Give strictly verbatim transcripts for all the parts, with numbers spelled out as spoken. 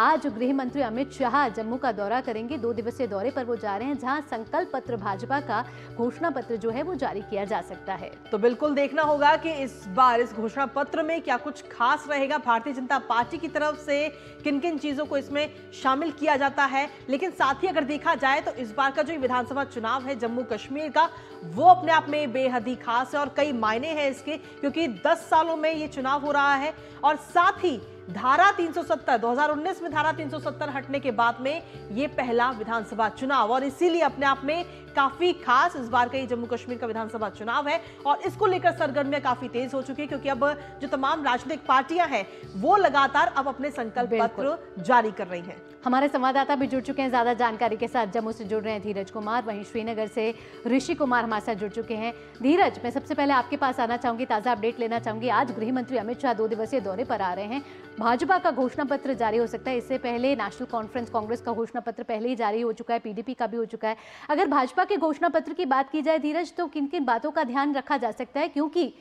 आज गृह मंत्री अमित शाह जम्मू का दौरा करेंगे। दो दिवसीय दौरे पर वो जा रहे हैं, जहां संकल्प पत्र भाजपा का घोषणा पत्र जो है वो जारी किया जा सकता है। तो बिल्कुल देखना होगा कि इस बार इस घोषणा पत्र में क्या कुछ खास रहेगा, भारतीय जनता पार्टी की तरफ से किन किन चीजों को इसमें शामिल किया जाता है। लेकिन साथ ही अगर देखा जाए तो इस बार का जो विधानसभा चुनाव है जम्मू कश्मीर का, वो अपने आप में बेहद ही खास है और कई मायने हैं इसके, क्योंकि दस सालों में ये चुनाव हो रहा है। और साथ ही धारा तीन सौ सत्तर, दो हज़ार उन्नीस में धारा तीन सौ सत्तर हटने के बाद में ये पहला विधानसभा चुनाव और इसीलिए अपने आप में काफी खास इस बार का ये जम्मू कश्मीर का विधानसभा चुनाव है। और इसको लेकर सरगर्मियां काफी तेज हो चुकी है, क्योंकि अब जो तमाम राजनीतिक पार्टियां हैं वो लगातार अब अपने संकल्प पत्र जारी कर रही हैं। हमारे संवाददाता भी जुड़ चुके हैं ज्यादा जानकारी के साथ। जम्मू से जुड़ रहे हैं धीरज कुमार, वहीं श्रीनगर से ऋषि कुमार हमारे साथ जुड़ चुके हैं। धीरज, मैं सबसे पहले आपके पास आना चाहूंगी, ताजा अपडेट लेना चाहूंगी। आज गृह मंत्री अमित शाह दो दिवसीय दौरे पर आ रहे हैं। भाजपा का घोषणा पत्र जारी हो सकता है। इससे पहले नेशनल कॉन्फ्रेंस कांग्रेस का घोषणा पत्र पहले ही जारी हो चुका है, पीडीपी का भी हो चुका है। अगर भाजपा के घोषणा पत्र की बात की जाए धीरज, तो किन किन बातों का ध्यान रखा जा सकता है, क्योंकि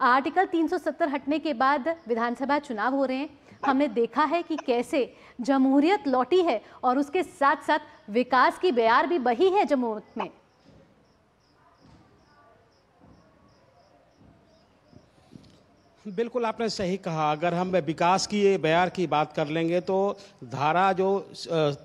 आर्टिकल तीन सौ सत्तर हटने के बाद विधानसभा चुनाव हो रहे हैं। हमने देखा है कि कैसे जमहूरियत लौटी है और उसके साथ साथ विकास की बयार भी बही है जम्मू में। बिल्कुल आपने सही कहा। अगर हम विकास की ये बयार की बात कर लेंगे तो धारा जो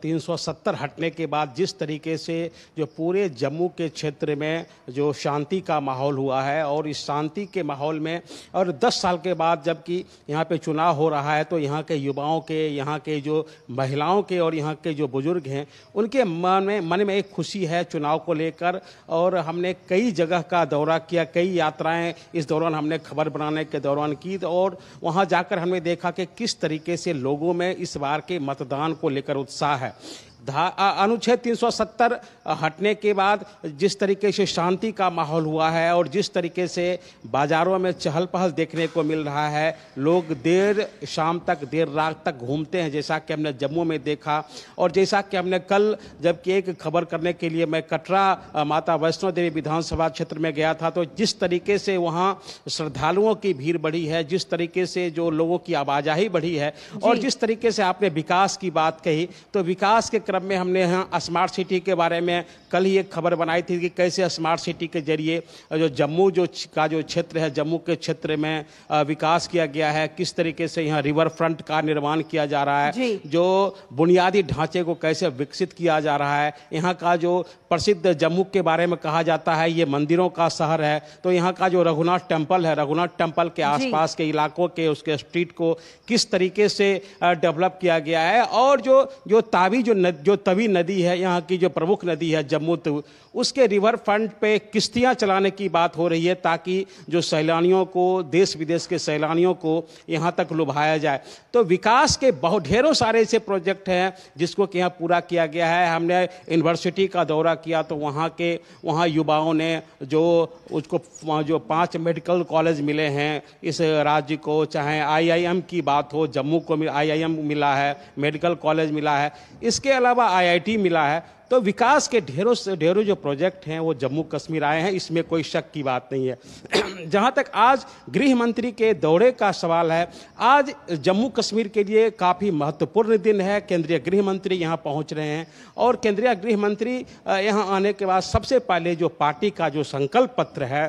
तीन सौ सत्तर हटने के बाद जिस तरीके से जो पूरे जम्मू के क्षेत्र में जो शांति का माहौल हुआ है, और इस शांति के माहौल में और दस साल के बाद जबकि यहाँ पे चुनाव हो रहा है, तो यहाँ के युवाओं के, यहाँ के जो महिलाओं के और यहाँ के जो बुजुर्ग हैं उनके मन में मन में एक खुशी है चुनाव को लेकर। और हमने कई जगह का दौरा किया, कई यात्राएँ इस दौरान हमने खबर बनाने के दौरान की, और वहां जाकर हमने देखा कि किस तरीके से लोगों में इस बार के मतदान को लेकर उत्साह है। अनुच्छेद तीन सौ सत्तर हटने के बाद जिस तरीके से शांति का माहौल हुआ है और जिस तरीके से बाज़ारों में चहल पहल देखने को मिल रहा है, लोग देर शाम तक, देर रात तक घूमते हैं, जैसा कि हमने जम्मू में देखा। और जैसा कि हमने कल जबकि एक खबर करने के लिए मैं कटरा माता वैष्णो देवी विधानसभा क्षेत्र में गया था, तो जिस तरीके से वहाँ श्रद्धालुओं की भीड़ बढ़ी है, जिस तरीके से जो लोगों की आवाजाही बढ़ी है, और जिस तरीके से आपने विकास की बात कही, तो विकास के क्रम में हमने यहाँ स्मार्ट सिटी के बारे में कल ही एक खबर बनाई थी कि कैसे स्मार्ट सिटी के जरिए जो जम्मू जो का जो क्षेत्र है, जम्मू के क्षेत्र में विकास किया गया है, किस तरीके से यहाँ रिवर फ्रंट का निर्माण किया जा रहा है, जो बुनियादी ढांचे को कैसे विकसित किया जा रहा है। यहाँ का जो प्रसिद्ध जम्मू के बारे में कहा जाता है ये मंदिरों का शहर है, तो यहाँ का जो रघुनाथ टेम्पल है, रघुनाथ टेम्पल के आसपास के इलाकों के उसके स्ट्रीट को किस तरीके से डेवलप किया गया है। और जो जो तावी जो नदी जो तवी नदी है, यहाँ की जो प्रमुख नदी है जम्मू तवी, उसके रिवर फ्रंट पे किश्तियाँ चलाने की बात हो रही है ताकि जो सैलानियों को, देश विदेश के सैलानियों को यहाँ तक लुभाया जाए। तो विकास के बहुत ढेरों सारे ऐसे प्रोजेक्ट हैं जिसको कि यहाँ पूरा किया गया है। हमने यूनिवर्सिटी का दौरा किया तो वहाँ के वहाँ युवाओं ने जो उसको जो पाँच मेडिकल कॉलेज मिले हैं इस राज्य को, चाहे आई आई एम की बात हो, जम्मू को आई आई एम मिला है, मेडिकल कॉलेज मिला है, इसके अलावा आई आई टी मिला है। तो विकास के ढेरों से ढेरों जो प्रोजेक्ट हैं वो जम्मू कश्मीर आए हैं, इसमें कोई शक की बात नहीं है। जहाँ तक आज गृह मंत्री के दौरे का सवाल है, आज जम्मू कश्मीर के लिए काफ़ी महत्वपूर्ण दिन है। केंद्रीय गृह मंत्री यहाँ पहुँच रहे हैं और केंद्रीय गृह मंत्री यहाँ आने के बाद सबसे पहले जो पार्टी का जो संकल्प पत्र है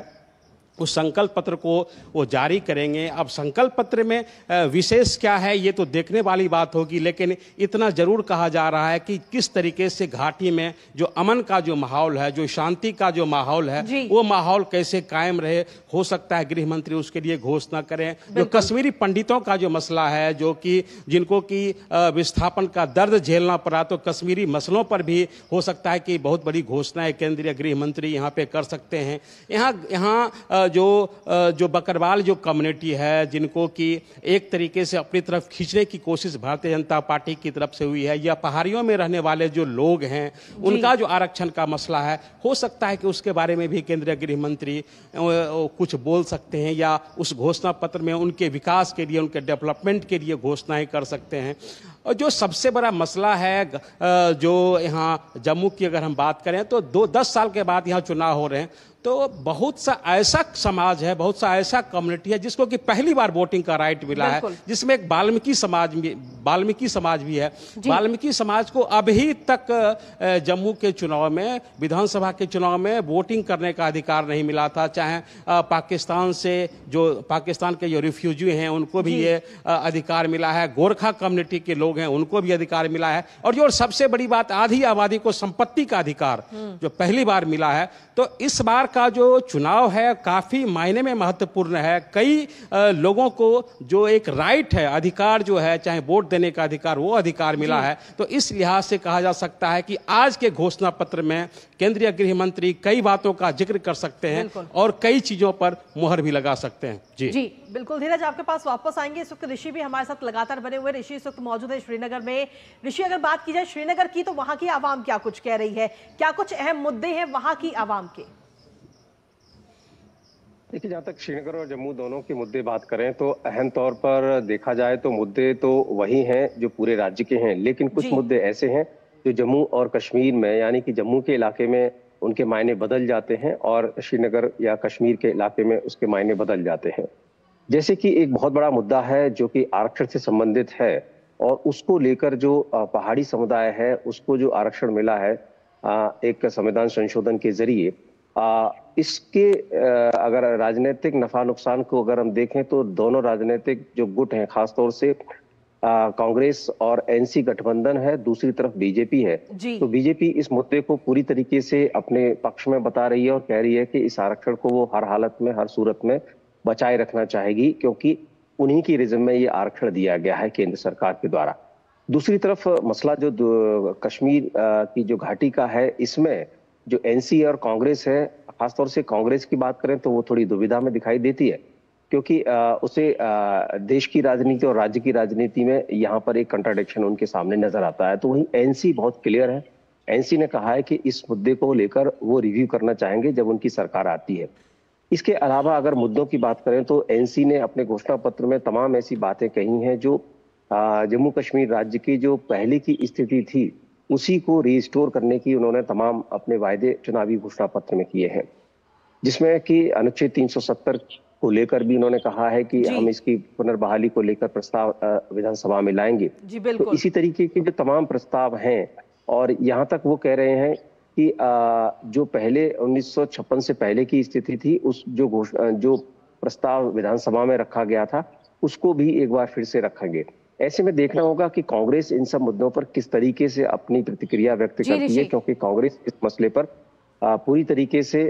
उस संकल्प पत्र को वो जारी करेंगे। अब संकल्प पत्र में विशेष क्या है ये तो देखने वाली बात होगी, लेकिन इतना ज़रूर कहा जा रहा है कि किस तरीके से घाटी में जो अमन का जो माहौल है, जो शांति का जो माहौल है, वो माहौल कैसे कायम रहे। हो सकता है गृह मंत्री उसके लिए घोषणा करें। जो कश्मीरी पंडितों का जो मसला है, जो कि जिनको कि विस्थापन का दर्द झेलना पड़ा, तो कश्मीरी मसलों पर भी हो सकता है कि बहुत बड़ी घोषणाएँ केंद्रीय गृह मंत्री यहाँ पर कर सकते हैं। यहाँ यहाँ जो जो बकरवाल जो कम्युनिटी है, जिनको कि एक तरीके से अपनी तरफ खींचने की कोशिश भारतीय जनता पार्टी की तरफ से हुई है, या पहाड़ियों में रहने वाले जो लोग हैं उनका जो आरक्षण का मसला है, हो सकता है कि उसके बारे में भी केंद्रीय गृह मंत्री कुछ बोल सकते हैं या उस घोषणा पत्र में उनके विकास के लिए, उनके डेवलपमेंट के लिए घोषणाएँ कर सकते हैं। और जो सबसे बड़ा मसला है जो यहाँ जम्मू की अगर हम बात करें तो दो दस साल के बाद यहाँ चुनाव हो रहे हैं, तो बहुत सा ऐसा समाज है, बहुत सा ऐसा कम्युनिटी है जिसको कि पहली बार वोटिंग का राइट मिला है, जिसमें एक वाल्मीकि समाज भी वाल्मीकि समाज भी है। वाल्मीकि समाज को अभी तक जम्मू के चुनाव में, विधानसभा के चुनाव में वोटिंग करने का अधिकार नहीं मिला था। चाहे पाकिस्तान से जो पाकिस्तान के जो रिफ्यूजी हैं उनको भी ये अधिकार मिला है, गोरखा कम्युनिटी के लोग हैं उनको भी अधिकार मिला है, और जो सबसे बड़ी बात आधी आबादी को संपत्ति का अधिकार जो पहली बार मिला है। तो इस बार का जो चुनाव है काफी मायने में महत्वपूर्ण है। कई लोगों को जो एक राइट है, अधिकार जो है, चाहे वोट देने का अधिकार, वो अधिकार मिला है। तो इस लिहाज से कहा जा सकता है कि आज के घोषणा पत्र में केंद्रीय गृह मंत्री कई बातों का जिक्र कर सकते हैं और कई चीजों पर मुहर भी लगा सकते हैं। जी जी बिल्कुल। धीरज आपके पास वापस आएंगे। इस वक्त ऋषि भी हमारे साथ लगातार बने हुए, ऋषि इस वक्त मौजूद है श्रीनगर में। ऋषि, अगर बात की जाए श्रीनगर की तो वहां की आवाम क्या कुछ कह रही है, क्या कुछ अहम मुद्दे हैं वहां की आवाम के? देखिए, जहाँ तक श्रीनगर और जम्मू दोनों के मुद्दे बात करें तो अहम तौर पर देखा जाए तो मुद्दे तो वही हैं जो पूरे राज्य के हैं, लेकिन कुछ मुद्दे ऐसे हैं जो जम्मू और कश्मीर में, यानी कि जम्मू के इलाके में उनके मायने बदल जाते हैं और श्रीनगर या कश्मीर के इलाके में उसके मायने बदल जाते हैं। जैसे कि एक बहुत बड़ा मुद्दा है जो कि आरक्षण से संबंधित है, और उसको लेकर जो पहाड़ी समुदाय है उसको जो आरक्षण मिला है एक संविधान संशोधन के जरिए, आ, इसके आ, अगर राजनीतिक नफा नुकसान को अगर हम देखें तो दोनों राजनीतिक जो गुट हैं, खासतौर से कांग्रेस और एनसी गठबंधन है, दूसरी तरफ बीजेपी है, तो बीजेपी इस मुद्दे को पूरी तरीके से अपने पक्ष में बता रही है और कह रही है कि इस आरक्षण को वो हर हालत में, हर सूरत में बचाए रखना चाहेगी, क्योंकि उन्हीं की रिजम में ये आरक्षण दिया गया है केंद्र सरकार के द्वारा। दूसरी तरफ मसला जो कश्मीर आ, की जो घाटी का है, इसमें जो एनसी और कांग्रेस है, खासतौर से कांग्रेस की बात करें तो वो थोड़ी दुविधा में दिखाई देती है, क्योंकि उसे देश की राजनीति और राज्य की राजनीति में यहाँ पर एक कंट्राडिक्शन उनके सामने नजर आता है। तो वहीं एनसी बहुत क्लियर है। एनसी ने कहा है कि इस मुद्दे को लेकर वो रिव्यू करना चाहेंगे जब उनकी सरकार आती है। इसके अलावा अगर मुद्दों की बात करें तो एनसी ने अपने घोषणा पत्र में तमाम ऐसी बातें कही हैं जो जम्मू कश्मीर राज्य की जो पहले की स्थिति थी उसी को रिस्टोर करने की उन्होंने तमाम अपने वायदे चुनावी घोषणा पत्र में किए हैं, जिसमें कि अनुच्छेद तीन सौ सत्तर को लेकर भी उन्होंने कहा है कि हम इसकी पुनर्बहाली को लेकर प्रस्ताव विधानसभा में लाएंगे। तो इसी तरीके के जो तमाम प्रस्ताव हैं, और यहाँ तक वो कह रहे हैं कि जो पहले उन्नीस सौ छप्पन से पहले की स्थिति थी, उस जो घोषणा जो प्रस्ताव विधानसभा में रखा गया था उसको भी एक बार फिर से रखेंगे। ऐसे में देखना होगा कि कांग्रेस इन सब मुद्दों पर किस तरीके से अपनी प्रतिक्रिया व्यक्त करती है, क्योंकि कांग्रेस इस मसले पर पूरी तरीके से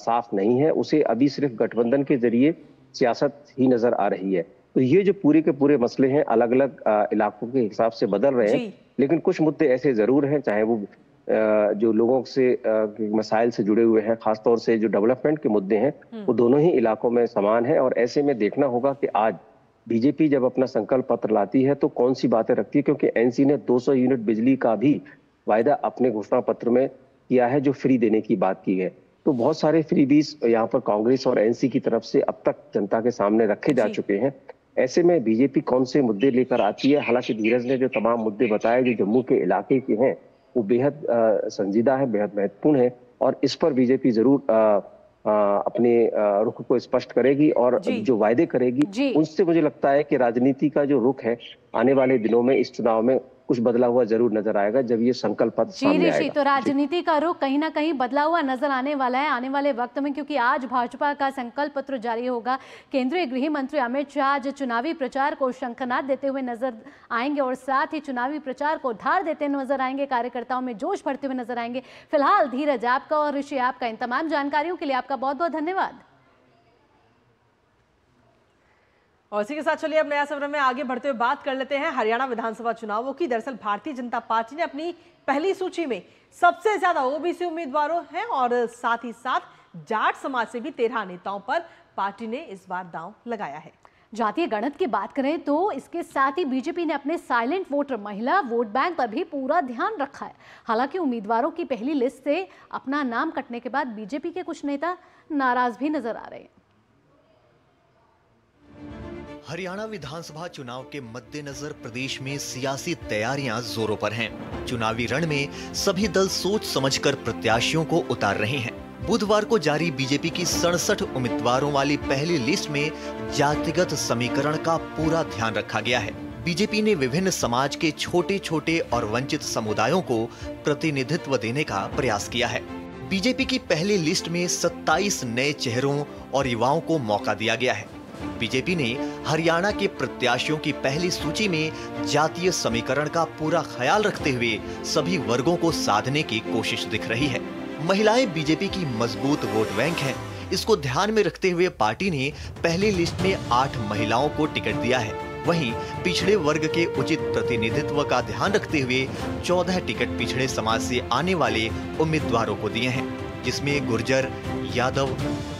साफ नहीं है। उसे अभी सिर्फ गठबंधन के जरिए सियासत ही नजर आ रही है। तो ये जो पूरे के पूरे मसले हैं अलग अलग इलाकों के हिसाब से बदल रहे हैं, लेकिन कुछ मुद्दे ऐसे जरूर हैं, चाहे वो जो लोगों से मसाइल से जुड़े हुए हैं, खासतौर से जो डेवलपमेंट के मुद्दे हैं, वो दोनों ही इलाकों में समान है। और ऐसे में देखना होगा कि आज बीजेपी जब अपना संकल्प पत्र लाती है तो कौन सी बातें रखती है, क्योंकि एनसी ने दो सौ यूनिट बिजली का भी वायदा अपने घोषणा पत्र में किया है, जो फ्री देने की बात की है। तो बहुत सारे फ्रीबीज यहाँ पर कांग्रेस और एनसी की तरफ से अब तक जनता के सामने रखे जा चुके हैं। ऐसे में बीजेपी कौन से मुद्दे लेकर आती है, हालांकि धीरज ने जो तमाम मुद्दे बताए जो जम्मू के इलाके के हैं वो बेहद संजीदा है, बेहद महत्वपूर्ण है, और इस पर बीजेपी जरूर आ, आ, अपने रुख को स्पष्ट करेगी और जो वायदे करेगी उनसे मुझे लगता है कि राजनीति का जो रुख है आने वाले दिनों में इस चुनाव में कुछ बदला हुआ जरूर नजर आएगा जब ये संकल्प पत्र सामने आएगा। तो राजनीति का रुख कहीं ना कहीं बदला हुआ नजर आने वाला है आने वाले वक्त में, क्योंकि आज भाजपा का संकल्प पत्र जारी होगा। केंद्रीय गृह मंत्री अमित शाह आज चुनावी प्रचार को शंखनाद देते हुए नजर आएंगे और साथ ही चुनावी प्रचार को धार देते नजर आएंगे, कार्यकर्ताओं में जोश भरते हुए नजर आएंगे। फिलहाल धीरज आपका और ऋषि आपका, इन तमाम जानकारियों के लिए आपका बहुत बहुत धन्यवाद। और इसी के साथ चलिए अब नया सवर्ण में आगे बढ़ते हुए बात कर लेते हैं हरियाणा विधानसभा चुनावों की। दरअसल भारतीय जनता पार्टी ने अपनी पहली सूची में सबसे ज्यादा ओबीसी उम्मीदवारों हैं और साथ ही साथ जाट समाज से भी तेरह नेताओं पर पार्टी ने इस बार दांव लगाया है। जातीय गणित की बात करें तो इसके साथ ही बीजेपी ने अपने साइलेंट वोटर महिला वोट बैंक पर भी पूरा ध्यान रखा है। हालांकि उम्मीदवारों की पहली लिस्ट से अपना नाम कटने के बाद बीजेपी के कुछ नेता नाराज भी नजर आ रहे हैं। हरियाणा विधानसभा चुनाव के मद्देनजर प्रदेश में सियासी तैयारियां जोरों पर हैं। चुनावी रण में सभी दल सोच समझकर प्रत्याशियों को उतार रहे हैं। बुधवार को जारी बीजेपी की सड़सठ उम्मीदवारों वाली पहली लिस्ट में जातिगत समीकरण का पूरा ध्यान रखा गया है। बीजेपी ने विभिन्न समाज के छोटे छोटे और वंचित समुदायों को प्रतिनिधित्व देने का प्रयास किया है। बीजेपी की पहली लिस्ट में सत्ताईस नए चेहरों और युवाओं को मौका दिया गया है। बीजेपी ने हरियाणा के प्रत्याशियों की पहली सूची में जातीय समीकरण का पूरा ख्याल रखते हुए सभी वर्गों को साधने की कोशिश दिख रही है। महिलाएं बीजेपी की मजबूत वोट बैंक हैं। इसको ध्यान में रखते हुए पार्टी ने पहली लिस्ट में आठ महिलाओं को टिकट दिया है। वहीं पिछड़े वर्ग के उचित प्रतिनिधित्व का ध्यान रखते हुए चौदह टिकट पिछड़े समाज से आने वाले उम्मीदवारों को दिए हैं, जिसमें गुर्जर, यादव,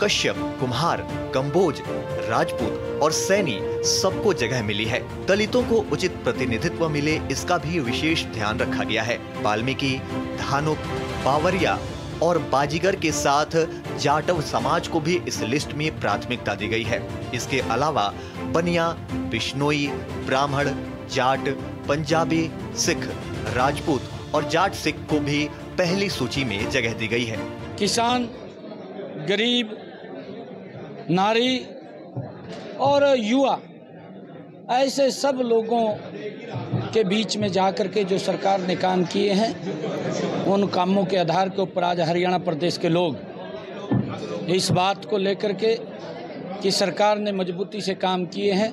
कश्यप, कुम्हार, कंबोज, राजपूत और सैनी सबको जगह मिली है। दलितों को उचित प्रतिनिधित्व मिले इसका भी विशेष ध्यान रखा गया है। वाल्मीकि, धानुक, बावरिया और बाजीगर के साथ जाटव समाज को भी इस लिस्ट में प्राथमिकता दी गई है। इसके अलावा बनिया, बिश्नोई, ब्राह्मण, जाट, पंजाबी, सिख, राजपूत और जाट सिख को भी पहली सूची में जगह दी गई है। किसान, गरीब, नारी और युवा ऐसे सब लोगों के बीच में जाकर के जो सरकार ने काम किए हैं उन कामों के आधार के ऊपर आज हरियाणा प्रदेश के लोग इस बात को लेकर के कि सरकार ने मजबूती से काम किए हैं,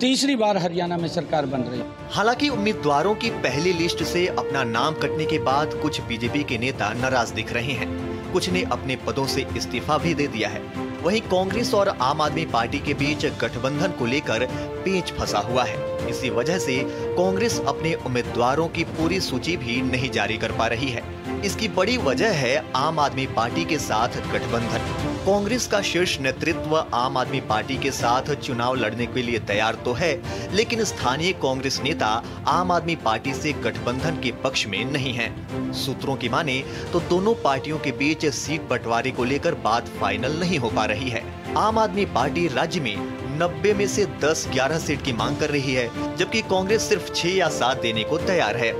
तीसरी बार हरियाणा में सरकार बन रही है। हालांकि उम्मीदवारों की पहली लिस्ट से अपना नाम कटने के बाद कुछ बीजेपी के नेता नाराज दिख रहे हैं। कुछ ने अपने पदों से इस्तीफा भी दे दिया है। वहीं कांग्रेस और आम आदमी पार्टी के बीच गठबंधन को लेकर पेंच फंसा हुआ है। इसी वजह से कांग्रेस अपने उम्मीदवारों की पूरी सूची भी नहीं जारी कर पा रही है। इसकी बड़ी वजह है आम आदमी पार्टी के साथ गठबंधन। कांग्रेस का शीर्ष नेतृत्व आम आदमी पार्टी के साथ चुनाव लड़ने के लिए तैयार तो है, लेकिन स्थानीय कांग्रेस नेता आम आदमी पार्टी से गठबंधन के पक्ष में नहीं हैं। सूत्रों की माने तो दोनों पार्टियों के बीच सीट बंटवारे को लेकर बात फाइनल नहीं हो पा रही है। आम आदमी पार्टी राज्य में नब्बे में से दस ग्यारह सीट की मांग कर रही है, जबकि कांग्रेस सिर्फ छह या सात देने को तैयार है।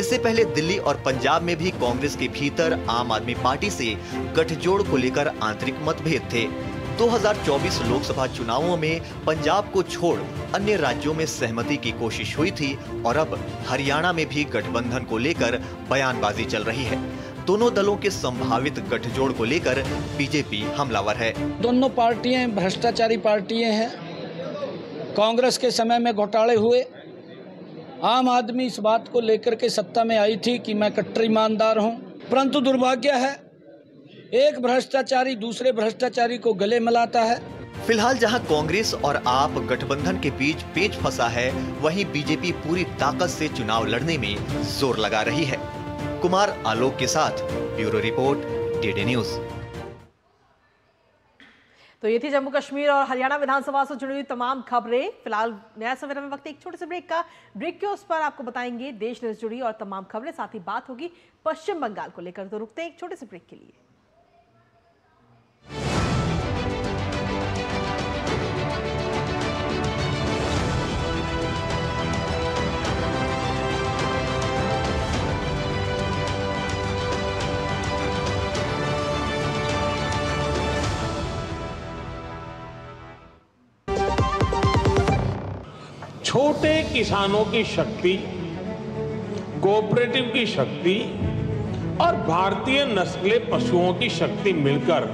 इससे पहले दिल्ली और पंजाब में भी कांग्रेस के भीतर आम आदमी पार्टी से गठजोड़ को लेकर आंतरिक मतभेद थे। दो हज़ार चौबीस लोकसभा चुनावों में पंजाब को छोड़ अन्य राज्यों में सहमति की कोशिश हुई थी और अब हरियाणा में भी गठबंधन को लेकर बयानबाजी चल रही है। दोनों दलों के संभावित गठजोड़ को लेकर बीजेपी हमलावर है। दोनों पार्टियाँ भ्रष्टाचारी पार्टियाँ हैं। कांग्रेस के समय में घोटाले हुए, आम आदमी इस बात को लेकर के सत्ता में आई थी कि मैं कट्टर ईमानदार हूं, परंतु दुर्भाग्य है एक भ्रष्टाचारी दूसरे भ्रष्टाचारी को गले मिलाता है। फिलहाल जहां कांग्रेस और आप गठबंधन के बीच पेच फंसा है, वहीं बीजेपी पूरी ताकत से चुनाव लड़ने में जोर लगा रही है। कुमार आलोक के साथ ब्यूरो रिपोर्ट डीडी न्यूज। तो ये थी जम्मू कश्मीर और हरियाणा विधानसभा से जुड़ी हुई तमाम खबरें। फिलहाल नया सवेरा में वक्त एक छोटे से ब्रेक का, ब्रेक के उस पर आपको बताएंगे देश से जुड़ी और तमाम खबरें, साथ ही बात होगी पश्चिम बंगाल को लेकर। तो रुकते हैं एक छोटे से ब्रेक के लिए। छोटे किसानों की शक्ति, कोऑपरेटिव की शक्ति और भारतीय नस्ले पशुओं की शक्ति मिलकर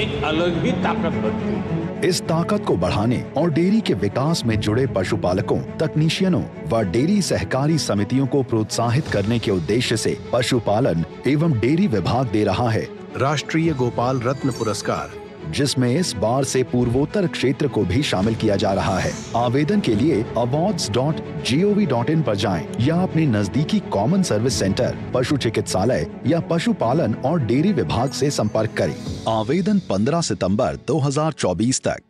एक अलग ही ताकत बनती है। इस ताकत को बढ़ाने और डेयरी के विकास में जुड़े पशुपालकों, तकनीशियनों व डेयरी सहकारी समितियों को प्रोत्साहित करने के उद्देश्य से पशुपालन एवं डेयरी विभाग दे रहा है राष्ट्रीय गोपाल रत्न पुरस्कार, जिसमें इस बार से पूर्वोत्तर क्षेत्र को भी शामिल किया जा रहा है। आवेदन के लिए awards dot G O V dot in पर जाएं या अपने नजदीकी कॉमन सर्विस सेंटर, पशु चिकित्सालय या पशुपालन और डेयरी विभाग से संपर्क करें। आवेदन पंद्रह सितंबर दो हज़ार चौबीस तक।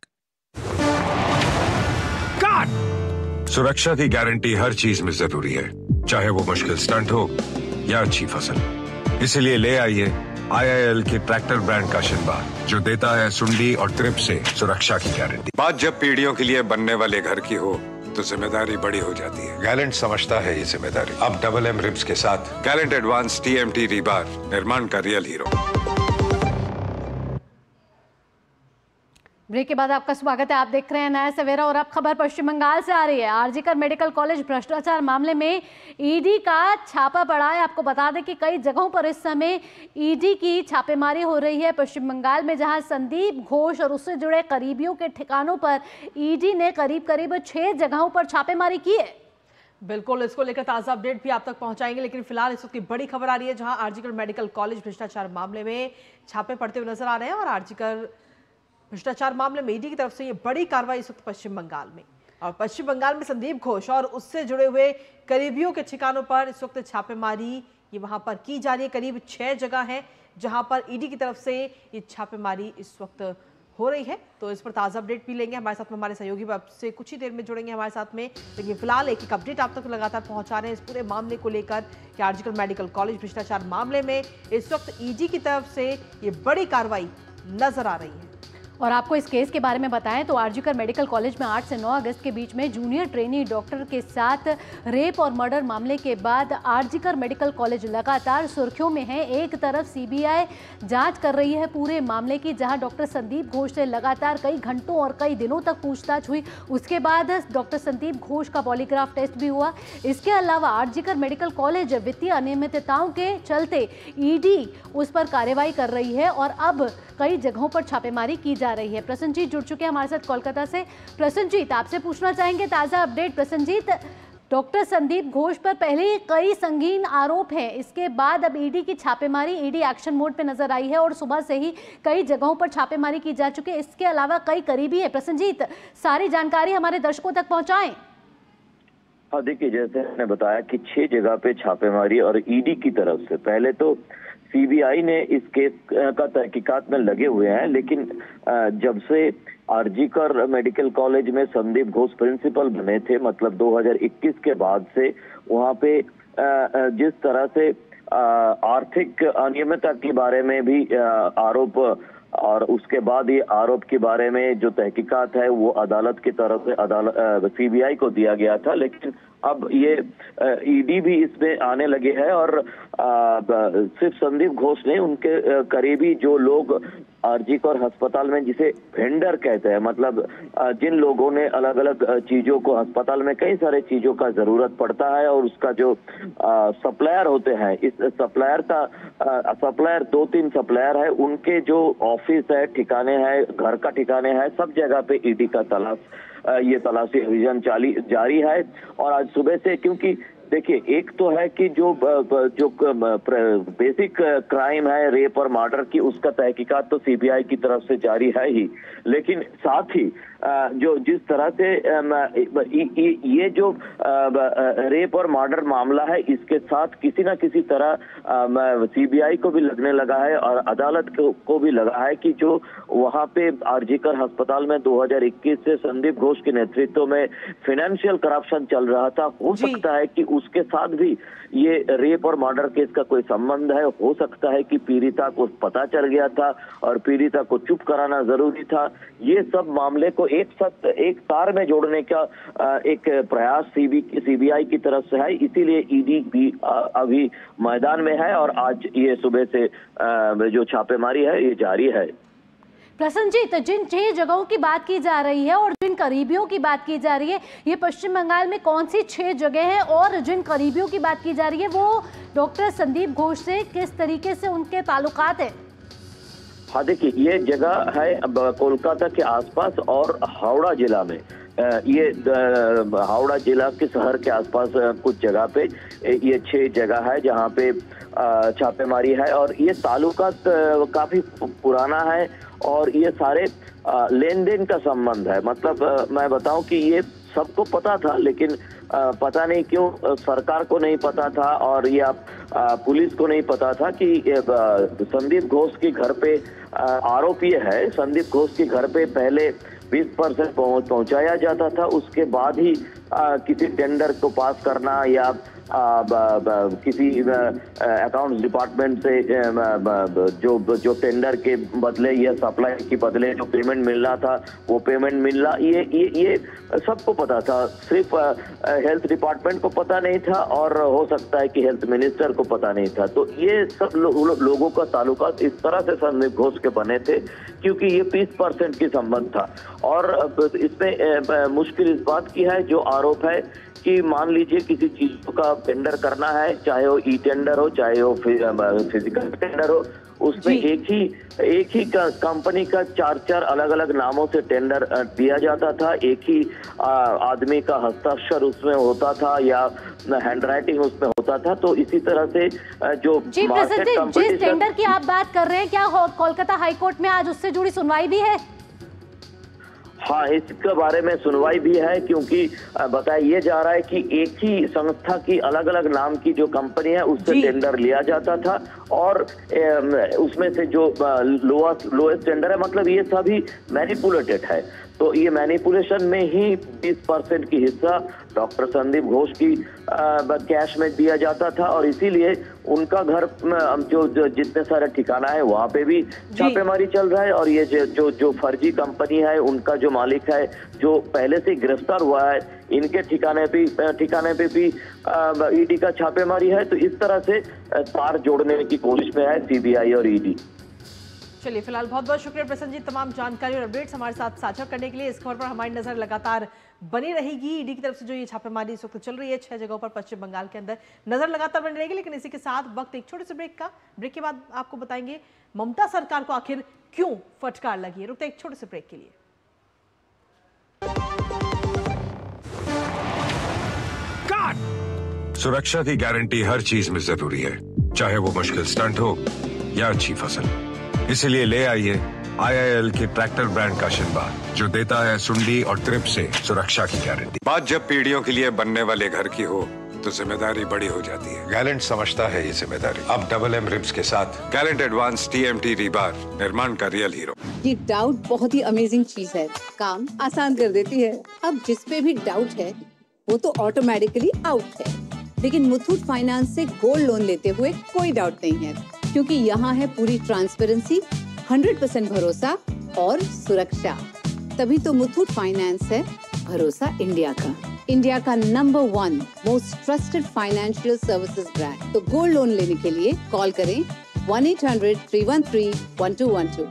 काट सुरक्षा की गारंटी हर चीज में जरूरी है, चाहे वो मुश्किल स्टंट हो या अच्छी फसल। इसीलिए ले आइए आई आई एल के ट्रैक्टर ब्रांड का शिनबार, जो देता है सुंडी और ट्रिप से सुरक्षा की गारंटी। बात जब पीढ़ियों के लिए बनने वाले घर की हो तो जिम्मेदारी बड़ी हो जाती है। गैलेंट समझता है ये जिम्मेदारी। अब डबल एम रिब्स के साथ Gallant advance T M T rebar, निर्माण का रियल हीरो। ब्रेक के बाद आपका स्वागत है। आप देख रहे हैं नया सवेरा और अब खबर पश्चिम बंगाल से आ रही है। आरजी कर मेडिकल कॉलेज भ्रष्टाचार मामले में ईडी का छापा पड़ा है। आपको बता दें कि कई जगहों पर इस समय ईडी की छापेमारी हो रही है पश्चिम बंगाल में, जहां संदीप घोष और उससे जुड़े करीबियों के ठिकानों पर ईडी ने करीब करीब छः जगहों पर छापेमारी की है। बिल्कुल, इसको लेकर ताज़ा अपडेट भी आप तक पहुंचाएंगे, लेकिन फिलहाल इस वक्त की बड़ी खबर आ रही है, जहाँ आरजी कर मेडिकल कॉलेज भ्रष्टाचार मामले में छापे पड़ते हुए नजर आ रहे हैं। और आरजी कर भ्रष्टाचार मामले में ईडी की तरफ से ये बड़ी कार्रवाई इस वक्त पश्चिम बंगाल में, और पश्चिम बंगाल में संदीप घोष और उससे जुड़े हुए करीबियों के ठिकानों पर इस वक्त छापेमारी ये वहां पर की जा रही है। करीब छह जगह हैं जहां पर ईडी की तरफ से ये छापेमारी इस वक्त हो रही है। तो इस पर ताज़ा अपडेट भी लेंगे, हमारे साथ में हमारे सहयोगी आपसे कुछ ही देर में जुड़ेंगे हमारे साथ में। लेकिन फिलहाल एक एक अपडेट आप तक लगातार पहुंचा रहे हैं इस पूरे मामले को लेकर कि आरजी कर मेडिकल कॉलेज भ्रष्टाचार मामले में इस वक्त ईडी की तरफ से ये बड़ी कार्रवाई नजर आ रही है। और आपको इस केस के बारे में बताएं तो आरजी कर मेडिकल कॉलेज में आठ से नौ अगस्त के बीच में जूनियर ट्रेनी डॉक्टर के साथ रेप और मर्डर मामले के बाद आरजी कर मेडिकल कॉलेज लगातार सुर्खियों में है। एक तरफ सी बी आई जांच कर रही है पूरे मामले की, जहां डॉक्टर संदीप घोष से लगातार कई घंटों और कई दिनों तक पूछताछ हुई। उसके बाद डॉक्टर संदीप घोष का पॉलीग्राफ टेस्ट भी हुआ। इसके अलावा आरजी कर मेडिकल कॉलेज वित्तीय अनियमितताओं के चलते ईडी उस पर कार्रवाई कर रही है और अब कई जगहों पर छापेमारी की जा रही है। प्रसन्नजीत जुड़ चुके हैं हमारे साथ कोलकाता से। प्रसन्नजीत, आपसे पूछना चाहेंगे ताजा अपडेट। प्रसन्नजीत, डॉक्टर संदीप घोष पर पहले ही कई संगीन आरोप हैं, इसके बाद अब ईडी की छापेमारी, ईडी एक्शन मोड पे नजर आई है और सुबह से ही कई जगहों पर छापेमारी की जा चुकी है। इसके अलावा कई करीबी है। प्रसन्नजीत, सारी जानकारी हमारे दर्शकों तक पहुँचाएं। हाँ, देखिए जैसे हमने बताया कि छह जगह पे छापेमारी और ईडी की तरफ से पहले तो सी बी आई ने इस केस का तहकीकात में लगे हुए हैं, लेकिन जब से आरजी कर मेडिकल कॉलेज में संदीप घोष प्रिंसिपल बने थे, मतलब दो हज़ार इक्कीस के बाद से वहाँ पे जिस तरह से आर्थिक अनियमितता के बारे में भी आरोप और उसके बाद ये आरोप के बारे में जो तहकीकात है वो अदालत की तरफ से अदालत सी बी आई को दिया गया था, लेकिन अब ये ईडी भी इसमें आने लगे हैं। और सिर्फ संदीप घोष ने, उनके करीबी जो लोग आरजी कर अस्पताल में, जिसे वेंडर कहते हैं, मतलब जिन लोगों ने अलग अलग चीजों को, अस्पताल में कई सारे चीजों का जरूरत पड़ता है और उसका जो सप्लायर होते हैं, इस सप्लायर का सप्लायर दो तीन सप्लायर है, उनके जो ऑफिस है, ठिकाने हैं, घर का ठिकाने हैं, सब जगह पे ईडी का तलाश, ये तलाशी अभियान जारी है। और आज सुबह से, क्योंकि देखिए, एक तो है कि जो जो बेसिक क्राइम है रेप और मर्डर की, उसका तहकीकात तो सीबीआई की तरफ से जारी है ही, लेकिन साथ ही जो जिस तरह से ये जो रेप और मर्डर मामला है इसके साथ किसी ना किसी तरह सीबीआई को भी लगने लगा है और अदालत को भी लगा है कि जो वहाँ पे आरजी कर अस्पताल में दो हज़ार इक्कीस से संदीप घोष के नेतृत्व में फाइनेंशियल करप्शन चल रहा था, हो सकता है कि उसके साथ भी ये रेप और मर्डर केस का कोई संबंध है। हो सकता है कि पीड़िता को पता चल गया था और पीड़िता को चुप कराना जरूरी था। ये सब मामले को एक साथ एक तार में जोड़ने का एक प्रयास सीबी सीबीआई की तरफ से है, इसीलिए ईडी भी अभी मैदान में है और आज ये सुबह से जो छापेमारी है ये जारी है। प्रसन्न जी, तो जिन छह जगहों की बात की जा रही है और जिन करीबियों की बात की जा रही है, ये पश्चिम बंगाल में कौन सी छह जगह है और जिन करीबियों की बात की जा रही है वो डॉक्टर संदीप घोष से किस तरीके से उनके ताल्लुकात है? हाँ, देखिए, ये जगह है कोलकाता के आसपास और हावड़ा जिला में, ये हावड़ा जिला के शहर के आसपास कुछ जगह पे ये छह जगह है जहाँ पे छापेमारी है और ये ताल्लुका काफी पुराना है और ये सारे लेन देन का संबंध है। मतलब मैं बताऊं कि ये सबको पता था, लेकिन पता नहीं क्यों सरकार को नहीं पता था और ये पुलिस को नहीं पता था कि संदीप घोष के घर पे आरोपी है। संदीप घोष के घर पे पहले बीस परसेंट पहुंचाया जाता था, उसके बाद ही आ, किसी टेंडर को पास करना या आ, ब, ब, किसी अकाउंट्स डिपार्टमेंट से ब, ब, जो जो टेंडर के बदले या सप्लाई के बदले जो पेमेंट मिलना था वो पेमेंट मिलना, ये ये ये सबको पता था, सिर्फ हेल्थ डिपार्टमेंट को पता नहीं था और हो सकता है कि हेल्थ मिनिस्टर को पता नहीं था। तो ये सब लो, लो, लोगों का ताल्लुकात इस तरह से संदीप घोष के बने थे क्योंकि ये बीस परसेंट के संबंध था। और इसमें मुश्किल इस बात की है, जो आरोप है कि मान लीजिए किसी चीज का टेंडर करना है, चाहे वो ई टेंडर हो चाहे वो फिजिकल टेंडर हो, उसमें एक ही एक ही कंपनी का चार चार अलग अलग नामों से टेंडर दिया जाता था, एक ही आदमी का हस्ताक्षर उसमें होता था या हैंडराइटिंग उसमें होता था। तो इसी तरह से जो जी प्रेसिडेंट जिस टेंडर की आप बात कर रहे हैं, क्या कोलकाता हाईकोर्ट में आज उससे जुड़ी सुनवाई भी है? हाँ, इसके बारे में सुनवाई भी है क्योंकि बताया ये जा रहा है कि एक ही संस्था की अलग अलग नाम की जो कंपनी है उससे टेंडर लिया जाता था और उसमें से जो लोएस्ट लोएस्ट टेंडर है, मतलब ये सभी मैनिपुलेटेड है। तो ये मैनिपुलेशन में ही बीस परसेंट की हिस्सा डॉक्टर संदीप घोष की कैश में दिया जाता था और इसीलिए उनका घर जो, जो जितने सारे ठिकाना है वहाँ पे भी छापेमारी चल रहा है और ये जो जो फर्जी कंपनी है उनका जो मालिक है जो पहले से गिरफ्तार हुआ है इनके ठिकाने पे ठिकाने पे भी ईडी का छापेमारी है। तो इस तरह से तार जोड़ने की कोशिश में है सीबीआई और ईडी। चलिए, फिलहाल बहुत बहुत शुक्रिया प्रसन्न जी, तमाम जानकारी और अपडेट्स हमारे साथ साझा करने के लिए। इस खबर पर हमारी नजर लगातार बनी रहेगी। ईडी की तरफ से जो ये छापेमारी इस वक्त चल रही है छह जगहों पर पश्चिम बंगाल के अंदर, नजर लगातार बनी रहेगी। लेकिन इसी के साथ वक्त एक छोटे से ब्रेक का, ब्रेक के बाद आपको बताएंगे ममता सरकार को आखिर क्यों फटकार लगी है। रुकते हैं एक छोटे से ब्रेक के लिए। सुरक्षा की गारंटी हर चीज में जरूरी है, चाहे वो मुश्किल स्टंट हो या अच्छी फसल। इसीलिए ले आइए आई आई एल के ट्रैक्टर ब्रांड का शिनबार, जो देता है सुंडी और ट्रिप से सुरक्षा की गारंटी। बात जब पीढ़ियों के लिए बनने वाले घर की हो तो जिम्मेदारी बड़ी हो जाती है। गैलेंट समझता है ये जिम्मेदारी। अब डबल एम रिब्स के साथ Gallant advance T M T rebar, निर्माण का रियल हीरो। ये डाउट बहुत ही अमेजिंग चीज है, काम आसान कर देती है। अब जिसपे भी डाउट है वो तो ऑटोमेटिकली आउट है, लेकिन मुथूट फाइनेंस से गोल्ड लोन लेते हुए कोई डाउट नहीं है क्योंकि यहाँ है पूरी ट्रांसपेरेंसी, सौ परसेंट भरोसा और सुरक्षा। तभी तो मुथूट फाइनेंस है भरोसा इंडिया का, इंडिया का number one most trusted financial services brand. तो गोल्ड लोन लेने के लिए कॉल करें one eight hundred three one three one two one two.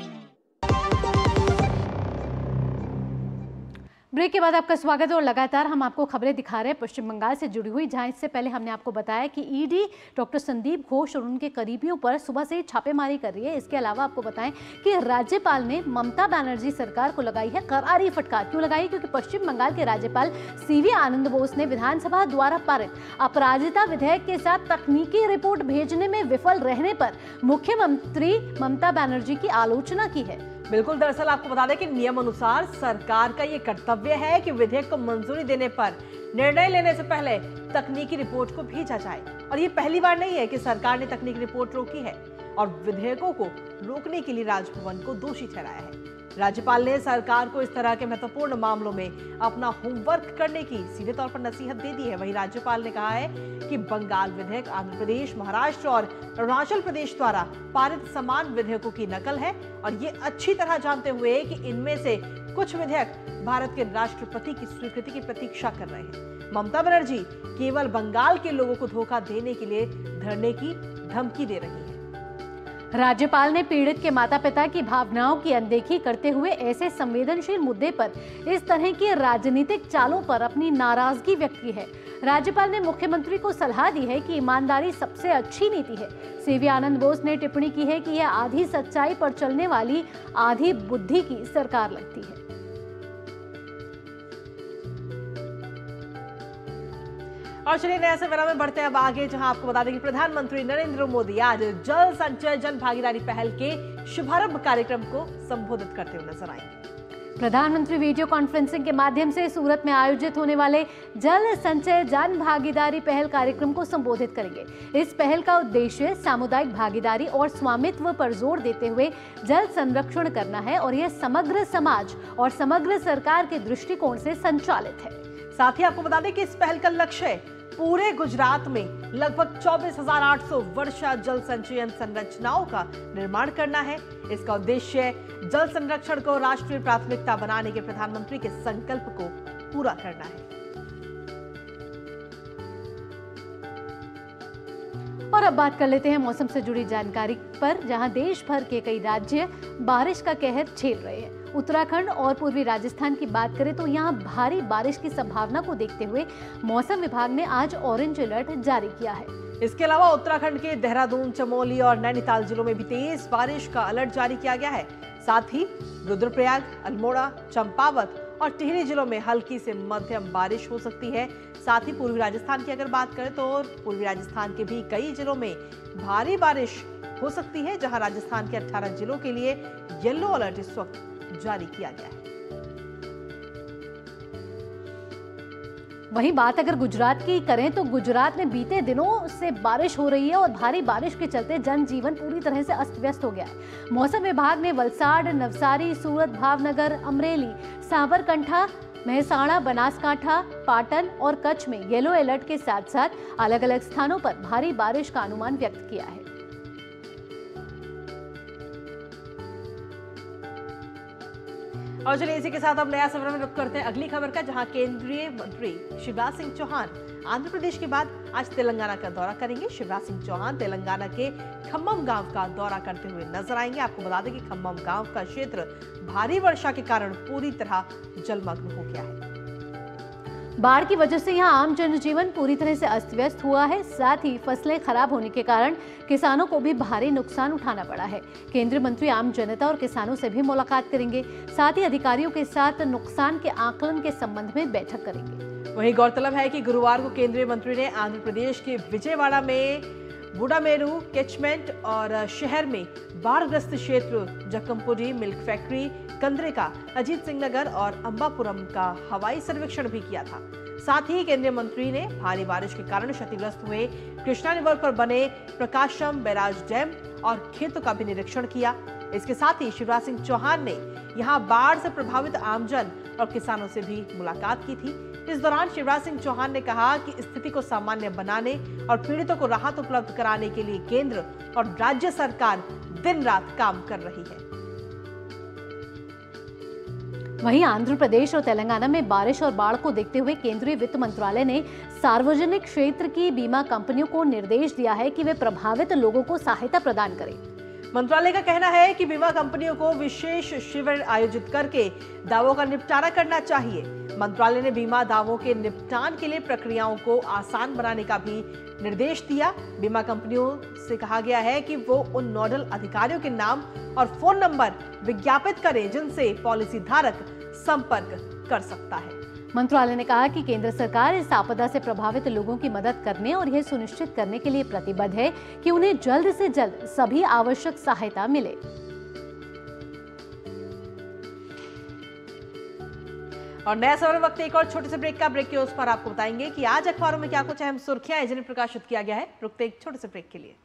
Break के बाद आपका स्वागत है और लगातार हम आपको खबरें दिखा रहे हैं पश्चिम बंगाल से जुड़ी हुई, जहां इससे पहले हमने आपको बताया कि ईडी डॉक्टर संदीप घोष और उनके करीबियों पर सुबह से ही छापेमारी कर रही है। इसके अलावा आपको बताएं कि राज्यपाल ने ममता बनर्जी सरकार को लगाई है करारी फटकार। क्यों लगाई? क्योंकि पश्चिम बंगाल के राज्यपाल सीवी आनंद बोस ने विधानसभा द्वारा पारित अपराजिता विधेयक के साथ तकनीकी रिपोर्ट भेजने में विफल रहने पर मुख्यमंत्री ममता बनर्जी की आलोचना की है। बिल्कुल, दरअसल आपको बता दें कि नियम अनुसार सरकार का ये कर्तव्य है कि विधेयक को मंजूरी देने पर निर्णय लेने से पहले तकनीकी रिपोर्ट को भेजा जाए, और ये पहली बार नहीं है कि सरकार ने तकनीकी रिपोर्ट रोकी है और विधेयकों को रोकने के लिए राजभवन को दोषी ठहराया है। राज्यपाल ने सरकार को इस तरह के महत्वपूर्ण मामलों में अपना होमवर्क करने की सीधे तौर पर नसीहत दे दी है। वहीं राज्यपाल ने कहा है कि बंगाल विधेयक आंध्र प्रदेश, महाराष्ट्र और अरुणाचल प्रदेश द्वारा पारित समान विधेयकों की नकल है, और ये अच्छी तरह जानते हुए कि इनमें से कुछ विधेयक भारत के राष्ट्रपति की स्वीकृति की प्रतीक्षा कर रहे हैं। ममता बनर्जी केवल बंगाल के लोगों को धोखा देने के लिए धरने की धमकी दे रही है। राज्यपाल ने पीड़ित के माता पिता की भावनाओं की अनदेखी करते हुए ऐसे संवेदनशील मुद्दे पर इस तरह की राजनीतिक चालों पर अपनी नाराजगी व्यक्त की है। राज्यपाल ने मुख्यमंत्री को सलाह दी है कि ईमानदारी सबसे अच्छी नीति है। सीवी आनंद बोस ने टिप्पणी की है कि यह आधी सच्चाई पर चलने वाली आधी बुद्धि की सरकार लगती है। और चलिए नया सवेरा में बढ़ते हैं अब आगे, जहां आपको बता दें कि प्रधानमंत्री नरेंद्र मोदी आज जल संचय जन भागीदारी पहल के शुभारंभ कार्यक्रम को संबोधित करते हुए नजर आएंगे। प्रधानमंत्री वीडियो कॉन्फ्रेंसिंग के माध्यम से सूरत में आयोजित होने वाले जल संचय जन भागीदारी पहल कार्यक्रम को संबोधित करेंगे। इस पहल का उद्देश्य सामुदायिक भागीदारी और स्वामित्व पर जोर देते हुए जल संरक्षण करना है, और यह समग्र समाज और समग्र सरकार के दृष्टिकोण से संचालित है। साथ ही आपको बता दें कि इस पहल का लक्ष्य पूरे गुजरात में लगभग चौबीस हज़ार आठ सौ वर्षा जल संचयन संरचनाओं का निर्माण करना है। इसका उद्देश्य जल संरक्षण को राष्ट्रीय प्राथमिकता बनाने के प्रधानमंत्री के संकल्प को पूरा करना है। और अब बात कर लेते हैं मौसम से जुड़ी जानकारी पर, जहां देश भर के कई राज्य बारिश का कहर झेल रहे हैं। उत्तराखंड और पूर्वी राजस्थान की बात करें तो यहाँ भारी बारिश की संभावना को देखते हुए मौसम विभाग ने आज ऑरेंज अलर्ट जारी किया है। इसके अलावा उत्तराखंड के देहरादून, चमोली और नैनीताल जिलों में भी तेज बारिश का अलर्ट जारी किया गया है। साथ ही रुद्रप्रयाग, अल्मोड़ा, चंपावत और टिहरी जिलों में हल्की से मध्यम बारिश हो सकती है। साथ ही पूर्वी राजस्थान की अगर बात करें तो पूर्वी राजस्थान के भी कई जिलों में भारी बारिश हो सकती है, जहाँ राजस्थान के अठारह जिलों के लिए येलो अलर्ट इस वक्त जारी किया गया है। वहीं बात अगर गुजरात की करें तो गुजरात में बीते दिनों से बारिश हो रही है और भारी बारिश के चलते जनजीवन पूरी तरह से अस्त व्यस्त हो गया है। मौसम विभाग ने वलसाड़, नवसारी, सूरत, भावनगर, अमरेली, साबरकंठा, मेहसाणा, बनासकांठा, पाटन और कच्छ में येलो अलर्ट के साथ साथ अलग अलग स्थानों पर भारी बारिश का अनुमान व्यक्त किया है। और चलिए इसी के साथ अब नया सवेरा में रुख करते हैं अगली खबर का, जहां केंद्रीय मंत्री शिवराज सिंह चौहान आंध्र प्रदेश के बाद आज तेलंगाना का दौरा करेंगे। शिवराज सिंह चौहान तेलंगाना के खम्मम गांव का दौरा करते हुए नजर आएंगे। आपको बता दें कि खम्मम गांव का क्षेत्र भारी वर्षा के कारण पूरी तरह जलमग्न हो गया है। बाढ़ की वजह से यहाँ आम जनजीवन पूरी तरह से अस्त व्यस्त हुआ है। साथ ही फसलें खराब होने के कारण किसानों को भी भारी नुकसान उठाना पड़ा है। केंद्रीय मंत्री आम जनता और किसानों से भी मुलाकात करेंगे, साथ ही अधिकारियों के साथ नुकसान के आकलन के संबंध में बैठक करेंगे। वहीं गौरतलब है कि गुरुवार को केंद्रीय मंत्री ने आंध्र प्रदेश के विजयवाड़ा में बुडामेरू कैचमेंट और शहर में बाढ़ग्रस्त क्षेत्र जक्कमपुरी, मिल्क फैक्ट्री, कंद्रेका, अजीत सिंह नगर और अंबापुरम का हवाई सर्वेक्षण भी किया था। साथ ही केंद्रीय मंत्री ने भारी बारिश के कारण क्षतिग्रस्त हुए कृष्णा रिवर पर बने प्रकाशम बैराज डैम और खेतों का भी निरीक्षण किया। इसके साथ ही शिवराज सिंह चौहान ने यहाँ बाढ़ से प्रभावित आमजन और किसानों से भी मुलाकात की थी। इस दौरान शिवराज सिंह चौहान ने कहा कि स्थिति को सामान्य बनाने और पीड़ितों को राहत उपलब्ध कराने के लिए केंद्र और राज्य सरकार दिन रात काम कर रही है। वहीं आंध्र प्रदेश और तेलंगाना में बारिश और बाढ़ को देखते हुए केंद्रीय वित्त मंत्रालय ने सार्वजनिक क्षेत्र की बीमा कंपनियों को निर्देश दिया है कि वे प्रभावित लोगों को सहायता प्रदान करें। मंत्रालय का कहना है कि बीमा कंपनियों को विशेष शिविर आयोजित करके दावों का निपटारा करना चाहिए। मंत्रालय ने बीमा दावों के निपटान के लिए प्रक्रियाओं को आसान बनाने का भी निर्देश दिया। बीमा कंपनियों से कहा गया है कि वो उन नोडल अधिकारियों के नाम और फोन नंबर विज्ञापित करें जिनसे पॉलिसी धारक संपर्क कर सकता है। मंत्रालय ने कहा कि केंद्र सरकार इस आपदा से प्रभावित लोगों की मदद करने और यह सुनिश्चित करने के लिए प्रतिबद्ध है कि उन्हें जल्द से जल्द सभी आवश्यक सहायता मिले। और नया सवाल वक्त एक और छोटे से ब्रेक का, ब्रेक के उस पर आपको बताएंगे कि आज अखबारों में क्या कुछ अहम सुर्खियां हैं जिन्हें प्रकाशित किया गया है। रुकते एक छोटे से ब्रेक के लिए।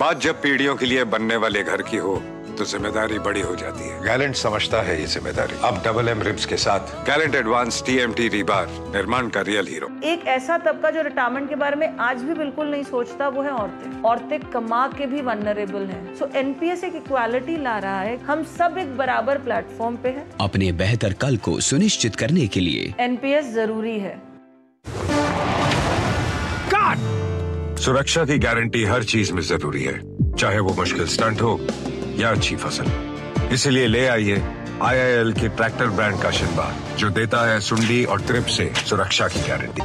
बात जब पीढ़ियों के लिए बनने वाले घर की हो तो जिम्मेदारी बड़ी हो जाती है। गैलेंट समझता है ये जिम्मेदारी। अब डबल एम रिब्स के साथ Gallant advance T M T rebar, निर्माण का रियल हीरो। एक ऐसा तबका जो रिटायरमेंट के बारे में आज भी बिल्कुल नहीं सोचता वो है औरतें। औरतें कमा के भी वल्नरेबल हैं। सो एन पी एस एक इक्वालिटी ला रहा है। हम सब एक बराबर प्लेटफॉर्म पे है। अपने बेहतर कल को सुनिश्चित करने के लिए एन पी एस जरूरी है। सुरक्षा की गारंटी हर चीज में जरूरी है, चाहे वो मुश्किल स्टंट हो या अच्छी फसल। इसलिए ले आइए आई आई एल के ट्रैक्टर ब्रांड का शिनबार, जो देता है सुंडी और ट्रिप से सुरक्षा की गारंटी।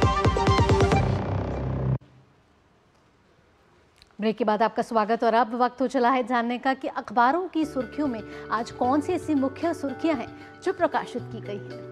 ब्रेक के बाद आपका स्वागत और अब वक्त हो चला है जानने का कि अखबारों की सुर्खियों में आज कौन सी ऐसी मुख्य सुर्खियां हैं जो प्रकाशित की गई हैं।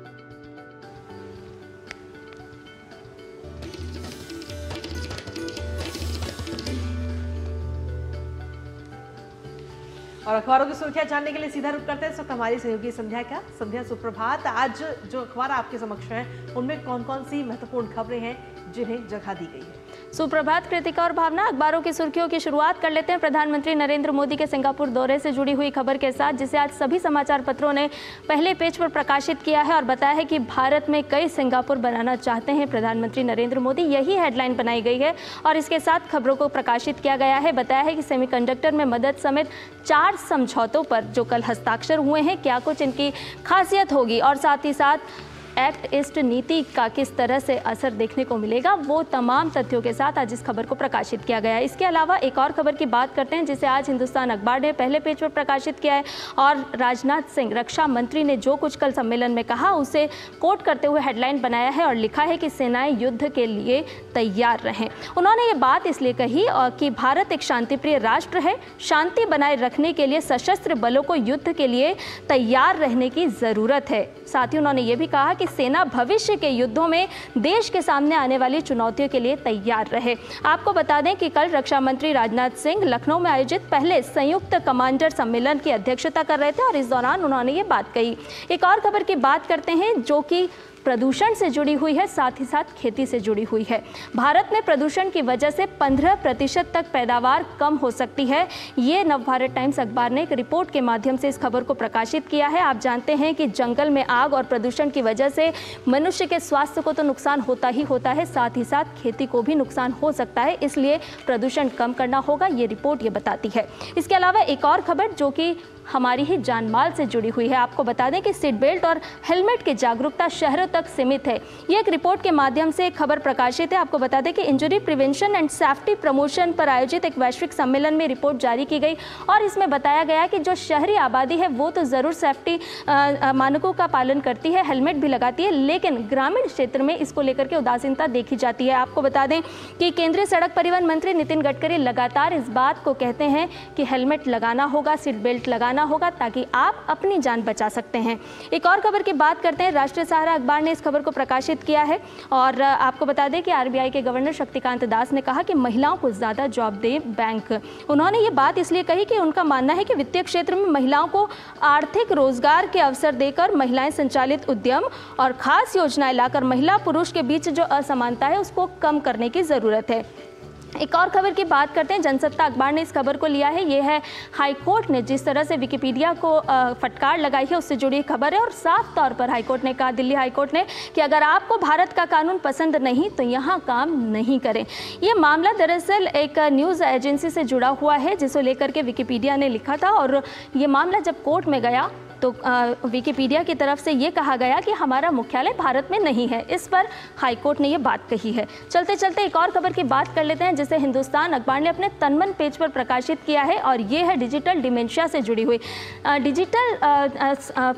और अखबारों की सुर्खियां जानने के लिए सीधा रुख करते हैं इस वक्त हमारी सहयोगी संध्या का। संध्या सुप्रभात। आज जो अखबार आपके समक्ष हैं उनमें कौन कौन सी महत्वपूर्ण खबरें हैं जिन्हें जगह दी गई है? सुप्रभात कृतिका और भावना। अखबारों की सुर्खियों की शुरुआत कर लेते हैं प्रधानमंत्री नरेंद्र मोदी के सिंगापुर दौरे से जुड़ी हुई खबर के साथ, जिसे आज सभी समाचार पत्रों ने पहले पेज पर प्रकाशित किया है और बताया है कि भारत में कई सिंगापुर बनाना चाहते हैं प्रधानमंत्री नरेंद्र मोदी, यही हेडलाइन बनाई गई है और इसके साथ खबरों को प्रकाशित किया गया है। बताया है कि सेमीकंडक्टर में मदद समेत चार समझौतों पर जो कल हस्ताक्षर हुए हैं, क्या कुछ इनकी खासियत होगी और साथ ही साथ एक्ट ईस्ट नीति का किस तरह से असर देखने को मिलेगा, वो तमाम तथ्यों के साथ आज इस खबर को प्रकाशित किया गया है। इसके अलावा एक और खबर की बात करते हैं जिसे आज हिंदुस्तान अखबार ने पहले पेज पर प्रकाशित किया है और राजनाथ सिंह रक्षा मंत्री ने जो कुछ कल सम्मेलन में कहा उसे कोट करते हुए हेडलाइन बनाया है और लिखा है कि सेनाएं युद्ध के लिए तैयार रहें। उन्होंने ये बात इसलिए कही कि भारत एक शांतिप्रिय राष्ट्र है, शांति बनाए रखने के लिए सशस्त्र बलों को युद्ध के लिए तैयार रहने की ज़रूरत है। साथ ही उन्होंने ये भी कहा कि सेना भविष्य के युद्धों में देश के सामने आने वाली चुनौतियों के लिए तैयार रहे। आपको बता दें कि कल रक्षा मंत्री राजनाथ सिंह लखनऊ में आयोजित पहले संयुक्त कमांडर सम्मेलन की अध्यक्षता कर रहे थे और इस दौरान उन्होंने ये बात कही। एक और खबर की बात करते हैं जो कि प्रदूषण से जुड़ी हुई है, साथ ही साथ खेती से जुड़ी हुई है। भारत में प्रदूषण की वजह से पंद्रह प्रतिशत तक पैदावार कम हो सकती है। ये नवभारत टाइम्स अखबार ने एक रिपोर्ट के माध्यम से इस खबर को प्रकाशित किया है। आप जानते हैं कि जंगल में आग और प्रदूषण की वजह से मनुष्य के स्वास्थ्य को तो नुकसान होता ही होता है, साथ ही साथ खेती को भी नुकसान हो सकता है, इसलिए प्रदूषण कम करना होगा, ये रिपोर्ट ये बताती है। इसके अलावा एक और खबर जो कि हमारी ही जानमाल से जुड़ी हुई है। आपको बता दें कि सीट बेल्ट और हेलमेट की जागरूकता शहरों तक सीमित है। ये एक रिपोर्ट के माध्यम से एक खबर प्रकाशित है। आपको बता दें कि injury prevention and safety promotion पर आयोजित एक वैश्विक सम्मेलन में रिपोर्ट जारी की गई और इसमें बताया गया कि जो शहरी आबादी है वो तो ज़रूर सेफ्टी मानकों का पालन करती है, हेलमेट भी लगाती है, लेकिन ग्रामीण क्षेत्र में इसको लेकर के उदासीनता देखी जाती है। आपको बता दें कि केंद्रीय सड़क परिवहन मंत्री नितिन गडकरी लगातार इस बात को कहते हैं कि हेलमेट लगाना होगा, सीट बेल्ट लगाना होगा, ताकि आप अपनी जान बचा सकते हैं। एक और खबर की बात करते हैं। राष्ट्रीय सहारा अखबार ने इस खबर को प्रकाशित किया है और आपको बता दें कि आर बी आई के गवर्नर शक्तिकांत दास ने कहा कि महिलाओं को ज्यादा जॉब दें बैंक। उन्होंने ये बात इसलिए कही कि उनका मानना है कि वित्तीय क्षेत्र में महिलाओं को आर्थिक रोजगार के अवसर देकर महिलाएं संचालित उद्यम और खास योजनाएं लाकर महिला पुरुष के बीच जो असमानता है उसको कम करने की जरूरत है। एक और खबर की बात करते हैं। जनसत्ता अखबार ने इस खबर को लिया है। ये है हाईकोर्ट ने जिस तरह से विकिपीडिया को फटकार लगाई है उससे जुड़ी खबर है और साफ तौर पर हाईकोर्ट ने कहा, दिल्ली हाईकोर्ट ने, कि अगर आपको भारत का कानून पसंद नहीं तो यहाँ काम नहीं करें। ये मामला दरअसल एक न्यूज़ एजेंसी से जुड़ा हुआ है जिसे लेकर के विकिपीडिया ने लिखा था और ये मामला जब कोर्ट में गया तो विकिपीडिया की तरफ से ये कहा गया कि हमारा मुख्यालय भारत में नहीं है। इस पर हाईकोर्ट ने ये बात कही है। चलते चलते एक और खबर की बात कर लेते हैं जिसे हिंदुस्तान अखबार ने अपने तनमन पेज पर प्रकाशित किया है, और ये है डिजिटल डिमेंशिया से जुड़ी हुई। डिजिटल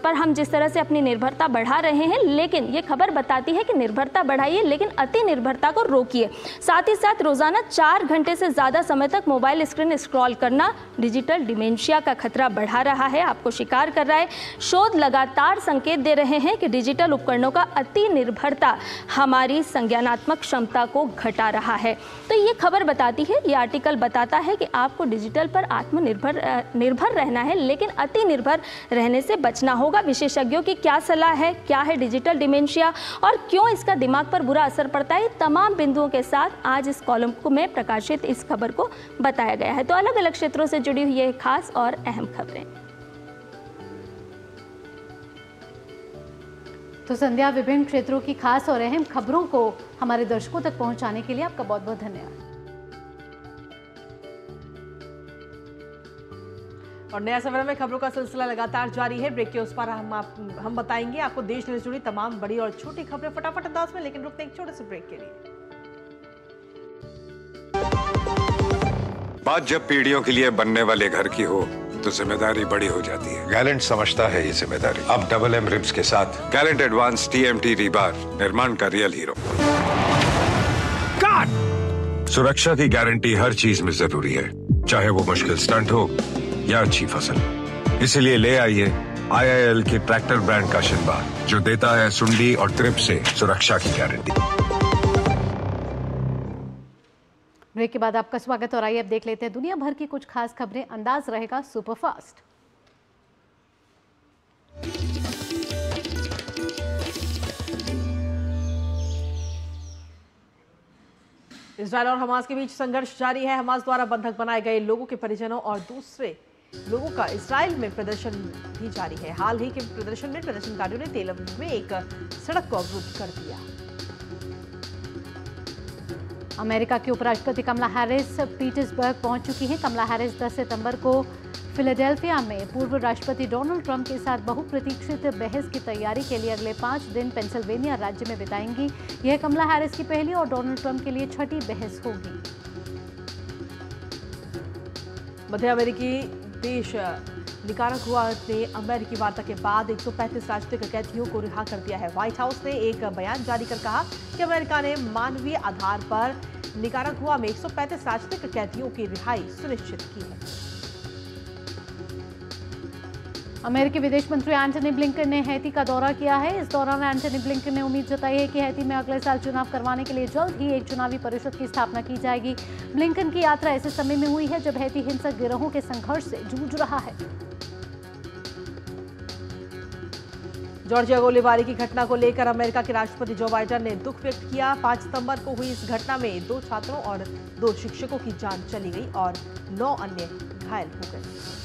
पर हम जिस तरह से अपनी निर्भरता बढ़ा रहे हैं, लेकिन ये खबर बताती है कि निर्भरता बढ़ाइए लेकिन अति निर्भरता को रोकिए। साथ ही साथ रोजाना चार घंटे से ज़्यादा समय तक मोबाइल स्क्रीन स्क्रॉल करना डिजिटल डिमेंशिया का खतरा बढ़ा रहा है, आपको शिकार कर रहा है। शोध लगातार संकेत दे रहे हैं कि डिजिटल उपकरणों का अति निर्भरता हमारी संज्ञानात्मक क्षमता को घटा रहा है। तो ये खबर बताती है, ये आर्टिकल बताता है कि आपको डिजिटल पर आत्मनिर्भर निर्भर रहना है लेकिन अति निर्भर रहने से बचना होगा। विशेषज्ञों की क्या सलाह है, क्या है डिजिटल डिमेंशिया और क्यों इसका दिमाग पर बुरा असर पड़ता है, तमाम बिंदुओं के साथ आज इस कॉलम में प्रकाशित इस खबर को बताया गया है। तो अलग अलग क्षेत्रों से जुड़ी हुई ये खास और अहम खबरें। तो संध्या, विभिन्न क्षेत्रों की खास और अहम खबरों को हमारे दर्शकों तक पहुंचाने के लिए आपका बहुत बहुत धन्यवाद। और नया सवेरा में खबरों का सिलसिला लगातार जारी है। ब्रेक के उस पार हम आप हम बताएंगे आपको देश से जुड़ी तमाम बड़ी और छोटी खबरें फटाफट अंदाज में, लेकिन रुकते हैं एक छोटे से ब्रेक के लिए। बात जब पीढ़ियों के लिए बनने वाले घर की हो तो जिम्मेदारी बड़ी हो जाती है। गैलेंट समझता है ये जिम्मेदारी। अब डबल एम रिब्स के साथ Gallant advance T M T rebar, निर्माण का रियल हीरो। सुरक्षा की गारंटी हर चीज में जरूरी है, चाहे वो मुश्किल स्टंट हो या अच्छी फसल। इसीलिए ले आइए आई आई एल के ट्रैक्टर ब्रांड का शिनबार, जो देता है सुंडी और ट्रिप से सुरक्षा की गारंटी। ब्रेक के बाद आपका स्वागत, और आइए अब देख लेते हैं दुनिया भर की कुछ खास खबरें। अंदाज रहेगा सुपरफास्ट। इजराइल और हमास के बीच संघर्ष जारी है। हमास द्वारा बंधक बनाए गए लोगों के परिजनों और दूसरे लोगों का इसराइल में प्रदर्शन भी जारी है। हाल ही के प्रदर्शन में प्रदर्शनकारियों ने तेल अवीव में एक सड़क को अवरुद्ध कर दिया। अमेरिका की उपराष्ट्रपति कमला हैरिस पीटर्सबर्ग पहुंच चुकी हैं। कमला हैरिस दस सितंबर को फिलाडेल्फिया में पूर्व राष्ट्रपति डोनाल्ड ट्रंप के साथ बहुप्रतीक्षित बहस की तैयारी के लिए अगले पाँच दिन पेंसिल्वेनिया राज्य में बिताएंगी। यह कमला हैरिस की पहली और डोनाल्ड ट्रंप के लिए छठी बहस होगी। मध्य अमेरिकी देश निकारागुआ ने अमेरिकी वार्ता के बाद एक सौ पैंतीस राजनीतिक कैदियों को रिहा कर दिया है। व्हाइट हाउस ने एक बयान जारी कर कहा कि अमेरिका ने मानवीय आधार पर निकारागुआ में एक सौ पैंतीस राजनीतिक कैदियों की रिहाई सुनिश्चित की है। अमेरिकी विदेश मंत्री एंटनी ब्लिंकन ने हैती का दौरा किया है। इस दौरान एंटनी ब्लिंकन ने उम्मीद जताई है कि हैती में अगले साल चुनाव करवाने के लिए जल्द ही एक चुनावी परिषद की स्थापना की जाएगी। ब्लिंकन की यात्रा ऐसे समय में हुई है जब हैती हिंसक गिरोहों के संघर्ष से जूझ रहा है। जॉर्जिया गोलीबारी की घटना को लेकर अमेरिका के राष्ट्रपति जो बाइडन ने दुख व्यक्त किया। पाँच सितंबर को हुई इस घटना में दो छात्रों और दो शिक्षकों की जान चली गई और नौ अन्य घायल हो गए।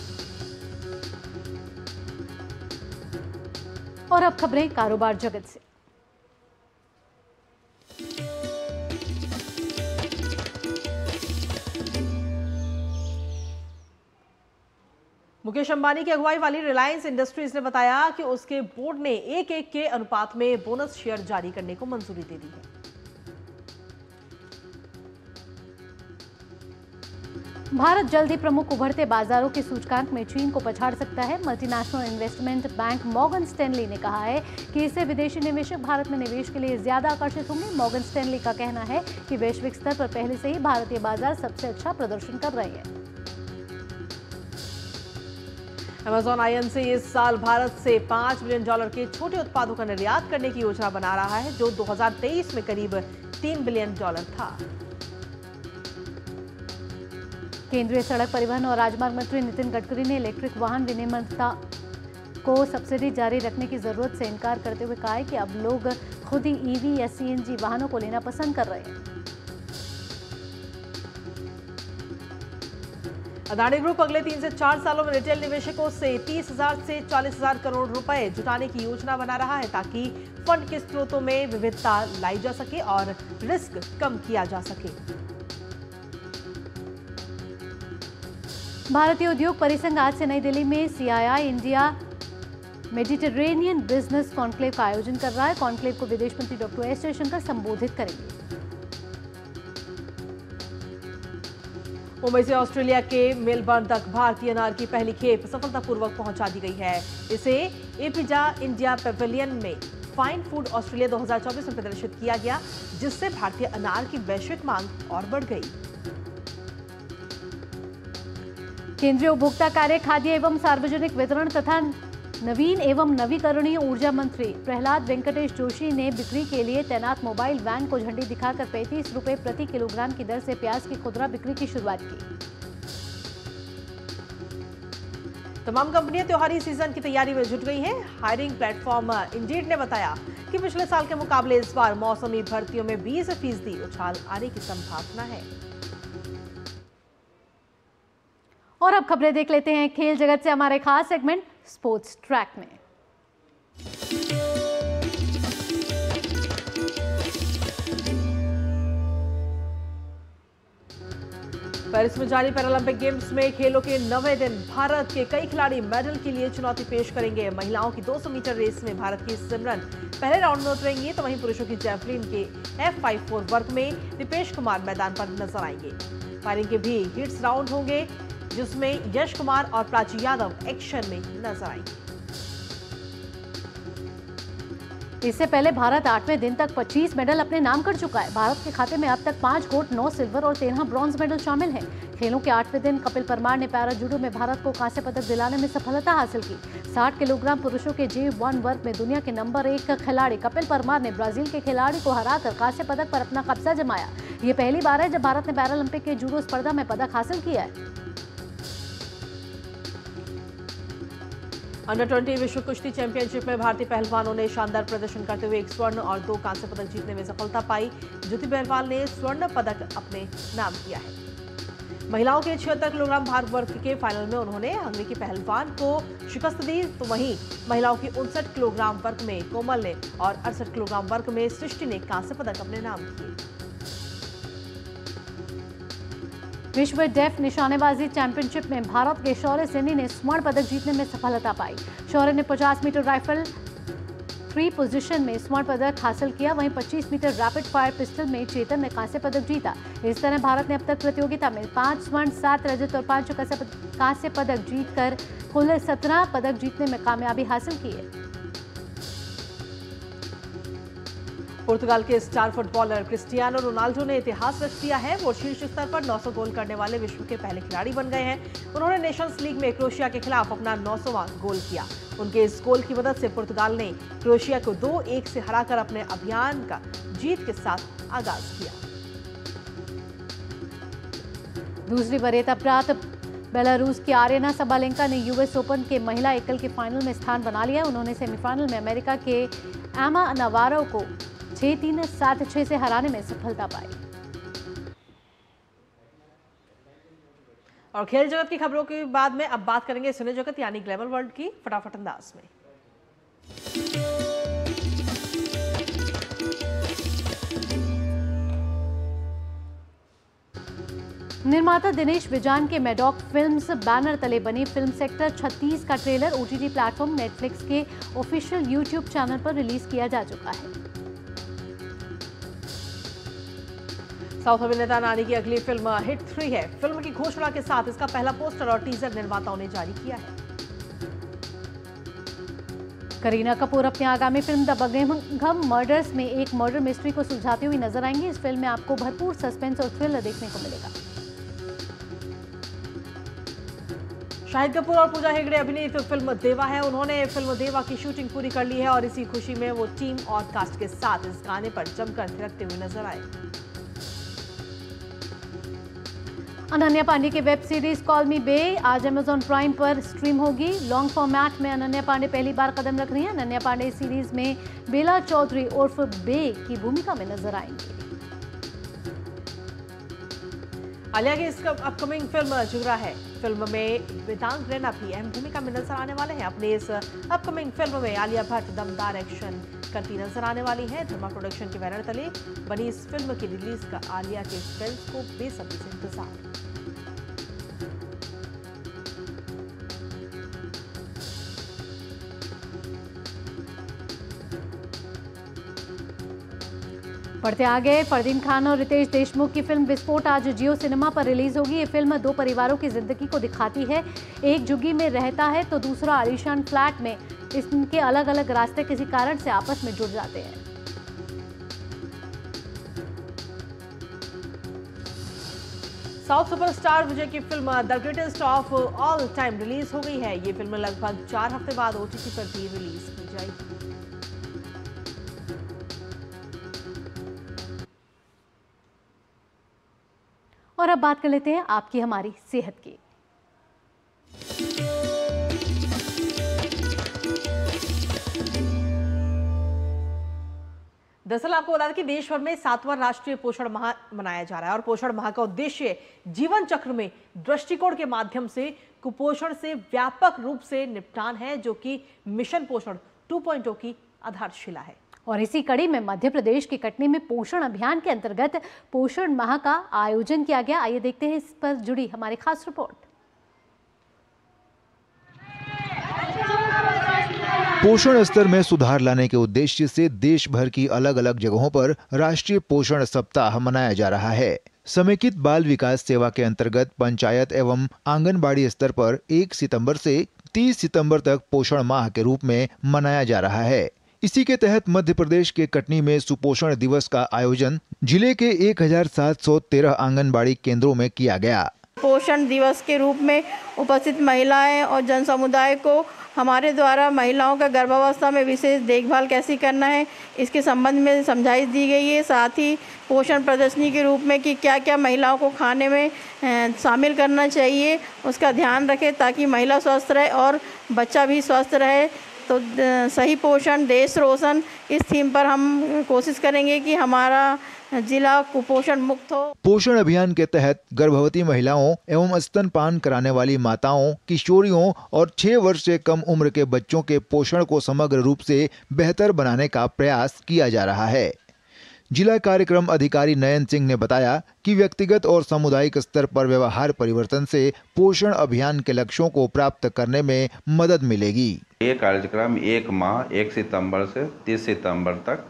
और अब खबरें कारोबार जगत से। मुकेश अंबानी की अगुवाई वाली रिलायंस इंडस्ट्रीज ने बताया कि उसके बोर्ड ने एक एक के अनुपात में बोनस शेयर जारी करने को मंजूरी दे दी है। भारत जल्द ही प्रमुख उभरते बाजारों के सूचकांक में चीन को पछाड़ सकता है। Multinational investment bank Morgan Stanley ने कहा है कि इससे विदेशी निवेशक भारत में निवेश के लिए ज्यादा आकर्षित होंगे। मॉर्गन स्टैनली का कहना है कि वैश्विक स्तर पर पहले से ही भारतीय बाजार सबसे अच्छा प्रदर्शन कर रहे हैं। अमेजॉन आयन से इस साल भारत से पाँच मिलियन डॉलर के छोटे उत्पादों का निर्यात करने की योजना बना रहा है, जो दो हज़ार तेईस में करीब तीन बिलियन डॉलर था। केंद्रीय सड़क परिवहन और राजमार्ग मंत्री नितिन गडकरी ने इलेक्ट्रिक वाहन विनिर्माता को सब्सिडी जारी रखने की जरूरत से इनकार करते हुए कहा है कि अब लोग खुद ही ई वी या सी एन जी वाहनों को लेना पसंद कर रहे हैं। अदानी ग्रुप अगले तीन से चार सालों में रिटेल निवेशकों से तीस हज़ार से चालीस हज़ार करोड़ रुपए जुटाने की योजना बना रहा है, ताकि फंड के स्रोतों में विविधता लाई जा सके और रिस्क कम किया जा सके। भारतीय उद्योग परिसंघ आज से नई दिल्ली में C I I India Mediterranean business conclave का आयोजन कर रहा है। कॉन्क्लेव को विदेश मंत्री डॉक्टर एस जयशंकर संबोधित करेंगे। मुंबई से ऑस्ट्रेलिया के मेलबर्न तक भारतीय अनार की पहली खेप सफलतापूर्वक पहुंचा दी गई है। इसे एपिजा इंडिया पेवेलियन में फाइन फूड ऑस्ट्रेलिया दो हज़ार चौबीस में प्रदर्शित किया गया, जिससे भारतीय अनार की वैश्विक मांग और बढ़ गई। केंद्रीय उपभोक्ता कार्य, खाद्य एवं सार्वजनिक वितरण तथा नवीन एवं नवीकरणीय ऊर्जा मंत्री प्रहलाद वेंकटेश जोशी ने बिक्री के लिए तैनात मोबाइल वैन को झंडी दिखाकर पैंतीस रुपए प्रति किलोग्राम की दर से प्याज की खुदरा बिक्री की शुरुआत की। तमाम कंपनियां त्योहारी सीजन की तैयारी में जुट गई हैं। हायरिंग प्लेटफॉर्म इंडीड ने बताया कि पिछले साल के मुकाबले इस बार मौसमी भर्तियों में बीस फीसदी उछाल आने की संभावना है। और अब खबरें देख लेते हैं खेल जगत से हमारे खास सेगमेंट स्पोर्ट्स ट्रैक में। पेरिस में जारी पैरालंपिक गेम्स में खेलों के नवे दिन भारत के कई खिलाड़ी मेडल के लिए चुनौती पेश करेंगे। महिलाओं की दो सौ मीटर रेस में भारत की सिमरन पहले राउंड में उतरेंगी, तो वहीं पुरुषों की जैवलिन के एफ चौवन वर्ग में दीपेश कुमार मैदान पर नजर आएंगे। फायरिंग के भी हिट्स राउंड होंगे, जिसमें यश कुमार और प्राची यादव एक्शन में नजर आएंगे। इससे पहले भारत आठवें दिन तक पच्चीस मेडल अपने नाम कर चुका है। भारत के खाते में अब तक पांच गोल्ड, नौ सिल्वर और तेरह ब्रॉन्ज मेडल शामिल हैं। खेलों के आठवें दिन कपिल परमार ने पैरा जूडो में भारत को कांस्य पदक दिलाने में सफलता हासिल की। साठ किलोग्राम पुरुषों के जे वन वर्ग में दुनिया के नंबर एक खिलाड़ी कपिल परमार ने ब्राजील के खिलाड़ी को हराकर कांस्य पदक पर अपना कब्जा जमाया। ये पहली बार है जब भारत ने पैरालंपिक के जूडो स्पर्धा में पदक हासिल किया है। अंडर बीस विश्व कुश्ती चैंपियनशिप में भारतीय पहलवानों ने शानदार प्रदर्शन करते हुए एक स्वर्ण और दो कांस्य पदक जीतने में सफलता पाई। ज्योति बहरवाल ने स्वर्ण पदक अपने नाम किया है। महिलाओं के छिहत्तर किलोग्राम भार वर्ग के फाइनल में उन्होंने हंगरी के पहलवान को शिकस्त दी, तो वहीं महिलाओं के उनसठ किलोग्राम वर्ग में कोमल ने और अड़सठ किलोग्राम वर्ग में सृष्टि ने कांस्य पदक अपने नाम किए। विश्व डेफ निशानेबाजी चैंपियनशिप में भारत के शौर्य सैनी ने स्वर्ण पदक जीतने में सफलता पाई। शौर्य ने पचास मीटर राइफल थ्री पोजीशन में स्वर्ण पदक हासिल किया, वहीं पच्चीस मीटर रैपिड फायर पिस्टल में चेतन ने कांस्य पदक जीता। इस तरह भारत ने अब तक प्रतियोगिता में पाँच स्वर्ण, सात रजत और पाँच कांस्य पदक जीतकर कुल सत्रह पदक जीतने में कामयाबी हासिल की है। पुर्तगाल के स्टार फुटबॉलर क्रिस्टियानो रोनाल्डो ने इतिहास रच दिया है। वो शीर्ष स्तर पर नौ सौ गोल करने वाले विश्व के पहले खिलाड़ी बन गए हैं। उन्होंने नेशंस लीग में क्रोएशिया के खिलाफ अपना नौ सौवां गोल किया। उनके इस गोल की मदद से पुर्तगाल ने क्रोएशिया को दो एक से हराकर अपने अभियान का जीत के साथ आगाज किया। दूसरी वरीयता प्राप्त बेलारूस की आरेना सबालेंका ने यूएस ओपन के महिला एकल के फाइनल में स्थान बना लिया। उन्होंने सेमीफाइनल में अमेरिका के एमा अनावारो को छह तीन सात छह से हराने में सफलता पाई। और खेल जगत की खबरों के बाद में अब बात करेंगे सिने जगत यानी ग्लैमर वर्ल्ड की। फटाफट अंदाज में निर्माता दिनेश विजान के मेडॉक फिल्म्स बैनर तले बनी फिल्म सेक्टर छत्तीस का ट्रेलर ओटीटी प्लेटफॉर्म नेटफ्लिक्स के ऑफिशियल यूट्यूब चैनल पर रिलीज किया जा चुका है। साउथ अभिनेता नानी की अगली फिल्म हिट थ्री है। फिल्म की घोषणा के साथ इसका पहला पोस्टर और टीजर निर्माताओं ने जारी किया है। करीना कपूर अपनी आगामी फिल्म द बर्मिंघम मर्डर्स में एक मर्डर मिस्ट्री को सुलझाती हुई नजर आएंगी। इस फिल्म में आपको भरपूर सस्पेंस और थ्रिलर देखने को मिलेगा। शाहिद कपूर और पूजा हेगड़े अभिनीत फिल्म देवा है। उन्होंने फिल्म देवा की शूटिंग पूरी कर ली है और इसी खुशी में वो टीम और कास्ट के साथ इस गाने पर जमकर थिरकते हुए नजर आए। अनन्या पांडे की web series call me bae आज अमेजॉन प्राइम पर स्ट्रीम होगी। लॉन्ग फॉर्मेट में अनन्या पांडे पहली बार कदम रख रही हैं। अनन्या पांडे इस सीरीज में बेला चौधरी उर्फ बे की भूमिका में नजर आएंगी। आलिया की इसका अपकमिंग फिल्म जुगरा है। फिल्म में वेदांत रैना भी अहम भूमिका में नजर आने वाले हैं। अपने इस अपकमिंग फिल्म में आलिया भट्ट दमदार एक्शन करती नजर आने वाली है। धर्मा प्रोडक्शन के बैनर तले बनी इस फिल्म की रिलीज का आलिया के फैंस को बेसब्री से इंतजार। बढ़ते आगे, फरदीन खान और रितेश देशमुख की फिल्म विस्फोट आज जियो सिनेमा पर रिलीज होगी। ये फिल्म दो परिवारों की जिंदगी को दिखाती है। एक झुग्गी में रहता है तो दूसरा आलीशान फ्लैट में। इनके अलग अलग रास्ते किसी कारण से आपस में जुड़ जाते हैं। साउथ सुपरस्टार विजय की film the greatest of all time release हो गई है। ये फिल्म लगभग चार हफ्ते बाद ओटीटी पर भी रिलीज की जाएगी। और अब बात कर लेते हैं आपकी हमारी सेहत की। दरअसल आपको बता दें कि देश भर में सातवां राष्ट्रीय पोषण माह मनाया जा रहा है और पोषण माह का उद्देश्य जीवन चक्र में दृष्टिकोण के माध्यम से कुपोषण से व्यापक रूप से निपटान है, जो कि मिशन पोषण टू पॉइंट ओ की आधारशिला है। और इसी कड़ी में मध्य प्रदेश के कटनी में पोषण अभियान के अंतर्गत पोषण माह का आयोजन किया गया। आइए देखते हैं इस पर जुड़ी हमारी खास रिपोर्ट। पोषण स्तर में सुधार लाने के उद्देश्य से देश भर की अलग अलग जगहों पर राष्ट्रीय पोषण सप्ताह मनाया जा रहा है। समेकित बाल विकास सेवा के अंतर्गत पंचायत एवं आंगनबाड़ी स्तर पर एक सितंबर से तीस सितंबर तक पोषण माह के रूप में मनाया जा रहा है। इसी के तहत मध्य प्रदेश के कटनी में सुपोषण दिवस का आयोजन जिले के एक हजार सात सौ तेरह आंगनबाड़ी केंद्रों में किया गया। पोषण दिवस के रूप में उपस्थित महिलाएं और जन समुदाय को हमारे द्वारा महिलाओं का गर्भावस्था में विशेष देखभाल कैसे करना है, इसके संबंध में समझाइश दी गई है। साथ ही पोषण प्रदर्शनी के रूप में कि क्या क्या महिलाओं को खाने में शामिल करना चाहिए, उसका ध्यान रखें ताकि महिला स्वस्थ रहे और बच्चा भी स्वस्थ रहे। तो सही पोषण देश रोशन, इस थीम पर हम कोशिश करेंगे कि हमारा जिला कुपोषण मुक्त हो। पोषण अभियान के तहत गर्भवती महिलाओं एवं स्तनपान कराने वाली माताओं, किशोरियों और छह वर्ष से कम उम्र के बच्चों के पोषण को समग्र रूप से बेहतर बनाने का प्रयास किया जा रहा है। जिला कार्यक्रम अधिकारी नयन सिंह ने बताया कि व्यक्तिगत और सामुदायिक स्तर पर व्यवहार परिवर्तन से पोषण अभियान के लक्ष्यों को प्राप्त करने में मदद मिलेगी। ये कार्यक्रम एक माह एक सितंबर से तीस सितंबर तक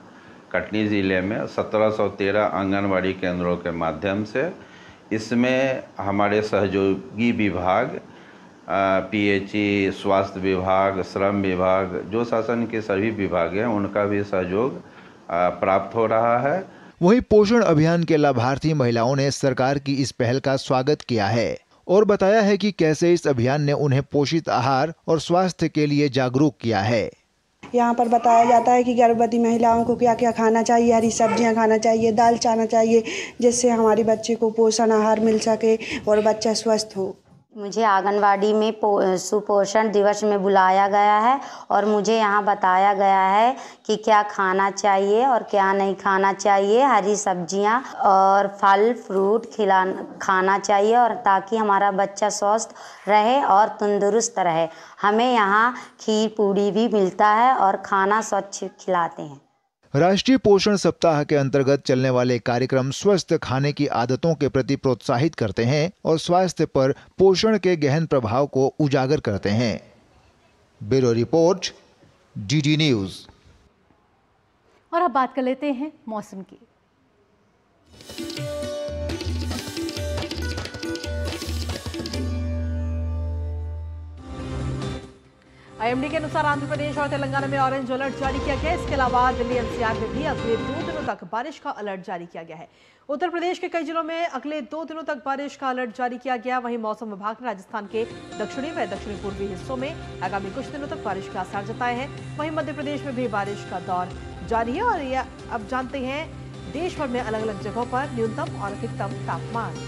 कटनी जिले में सत्रह सौ तेरह आंगनबाड़ी केंद्रों के माध्यम से, इसमें हमारे सहयोगी विभाग पीएचई, स्वास्थ्य विभाग, श्रम विभाग, जो शासन के सभी विभाग हैं उनका भी सहयोग प्राप्त हो रहा है। वहीं पोषण अभियान के लाभार्थी महिलाओं ने सरकार की इस पहल का स्वागत किया है और बताया है कि कैसे इस अभियान ने उन्हें पोषित आहार और स्वास्थ्य के लिए जागरूक किया है। यहाँ पर बताया जाता है कि गर्भवती महिलाओं को क्या क्या खाना चाहिए, हरी सब्जियाँ खाना चाहिए, दाल खाना चाहिए, जिससे हमारे बच्चे को पोषण आहार मिल सके और बच्चा स्वस्थ हो। मुझे आंगनवाड़ी में सुपोषण दिवस में बुलाया गया है और मुझे यहाँ बताया गया है कि क्या खाना चाहिए और क्या नहीं खाना चाहिए। हरी सब्जियाँ और फल फ्रूट खिला खाना चाहिए और ताकि हमारा बच्चा स्वस्थ रहे और तंदुरुस्त रहे। हमें यहाँ खीर पूरी भी मिलता है और खाना स्वच्छ खिलाते हैं। राष्ट्रीय पोषण सप्ताह के अंतर्गत चलने वाले कार्यक्रम स्वस्थ खाने की आदतों के प्रति प्रोत्साहित करते हैं और स्वास्थ्य पर पोषण के गहन प्रभाव को उजागर करते हैं। Bureau report, DD news. और अब बात कर लेते हैं मौसम की। आईएमडी के अनुसार आंध्र प्रदेश और तेलंगाना में ऑरेंज अलर्ट जारी किया गया है। इसके अलावा दिल्ली एनसीआर में भी अगले दो दिनों तक बारिश का अलर्ट जारी किया गया है। उत्तर प्रदेश के कई जिलों में अगले दो दिनों तक बारिश का अलर्ट जारी किया गया। वहीं मौसम विभाग ने राजस्थान के दक्षिणी व दक्षिणी पूर्वी हिस्सों में आगामी कुछ दिनों तक बारिश का आसार जताए हैं। वहीं मध्य प्रदेश में भी बारिश का दौर जारी है। और यह अब जानते हैं देश भर में अलग अलग जगहों पर न्यूनतम और अधिकतम तापमान।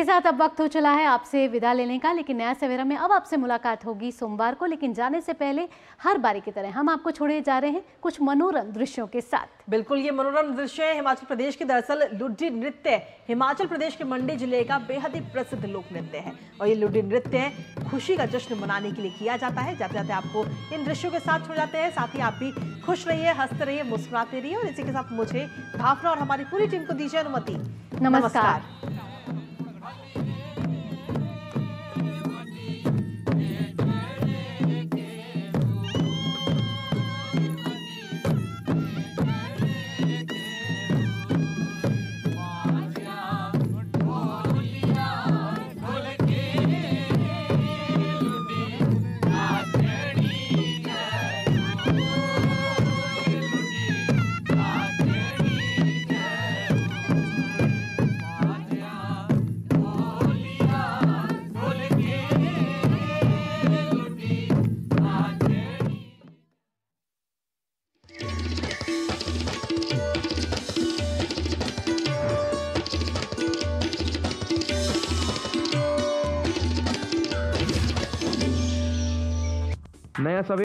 के साथ अब वक्त हो चला है आपसे विदा लेने का, लेकिन नया सवेरा में अब आपसे मुलाकात होगी सोमवार को। लेकिन जाने से पहले हर बारी की तरह हम आपको छोड़े जा रहे हैं कुछ मनोरम दृश्यों के साथ। बिल्कुल, ये मनोरम दृश्य है हिमाचल प्रदेश के। दरअसल लुड्डी नृत्य हिमाचल प्रदेश के मंडी जिले का बेहद ही प्रसिद्ध लोक नृत्य है और ये लुड्डी नृत्य खुशी का जश्न मनाने के लिए किया जाता है। जाते जाते आपको इन दृश्यों के साथ छोड़ जाते हैं। साथ ही आप भी खुश रहिए, हंसते रहिए, मुस्कुराते रहिए और इसी के साथ मुझे, भावना और हमारी पूरी टीम को दीजिए अनुमति। नमस्कार, नमस्कार।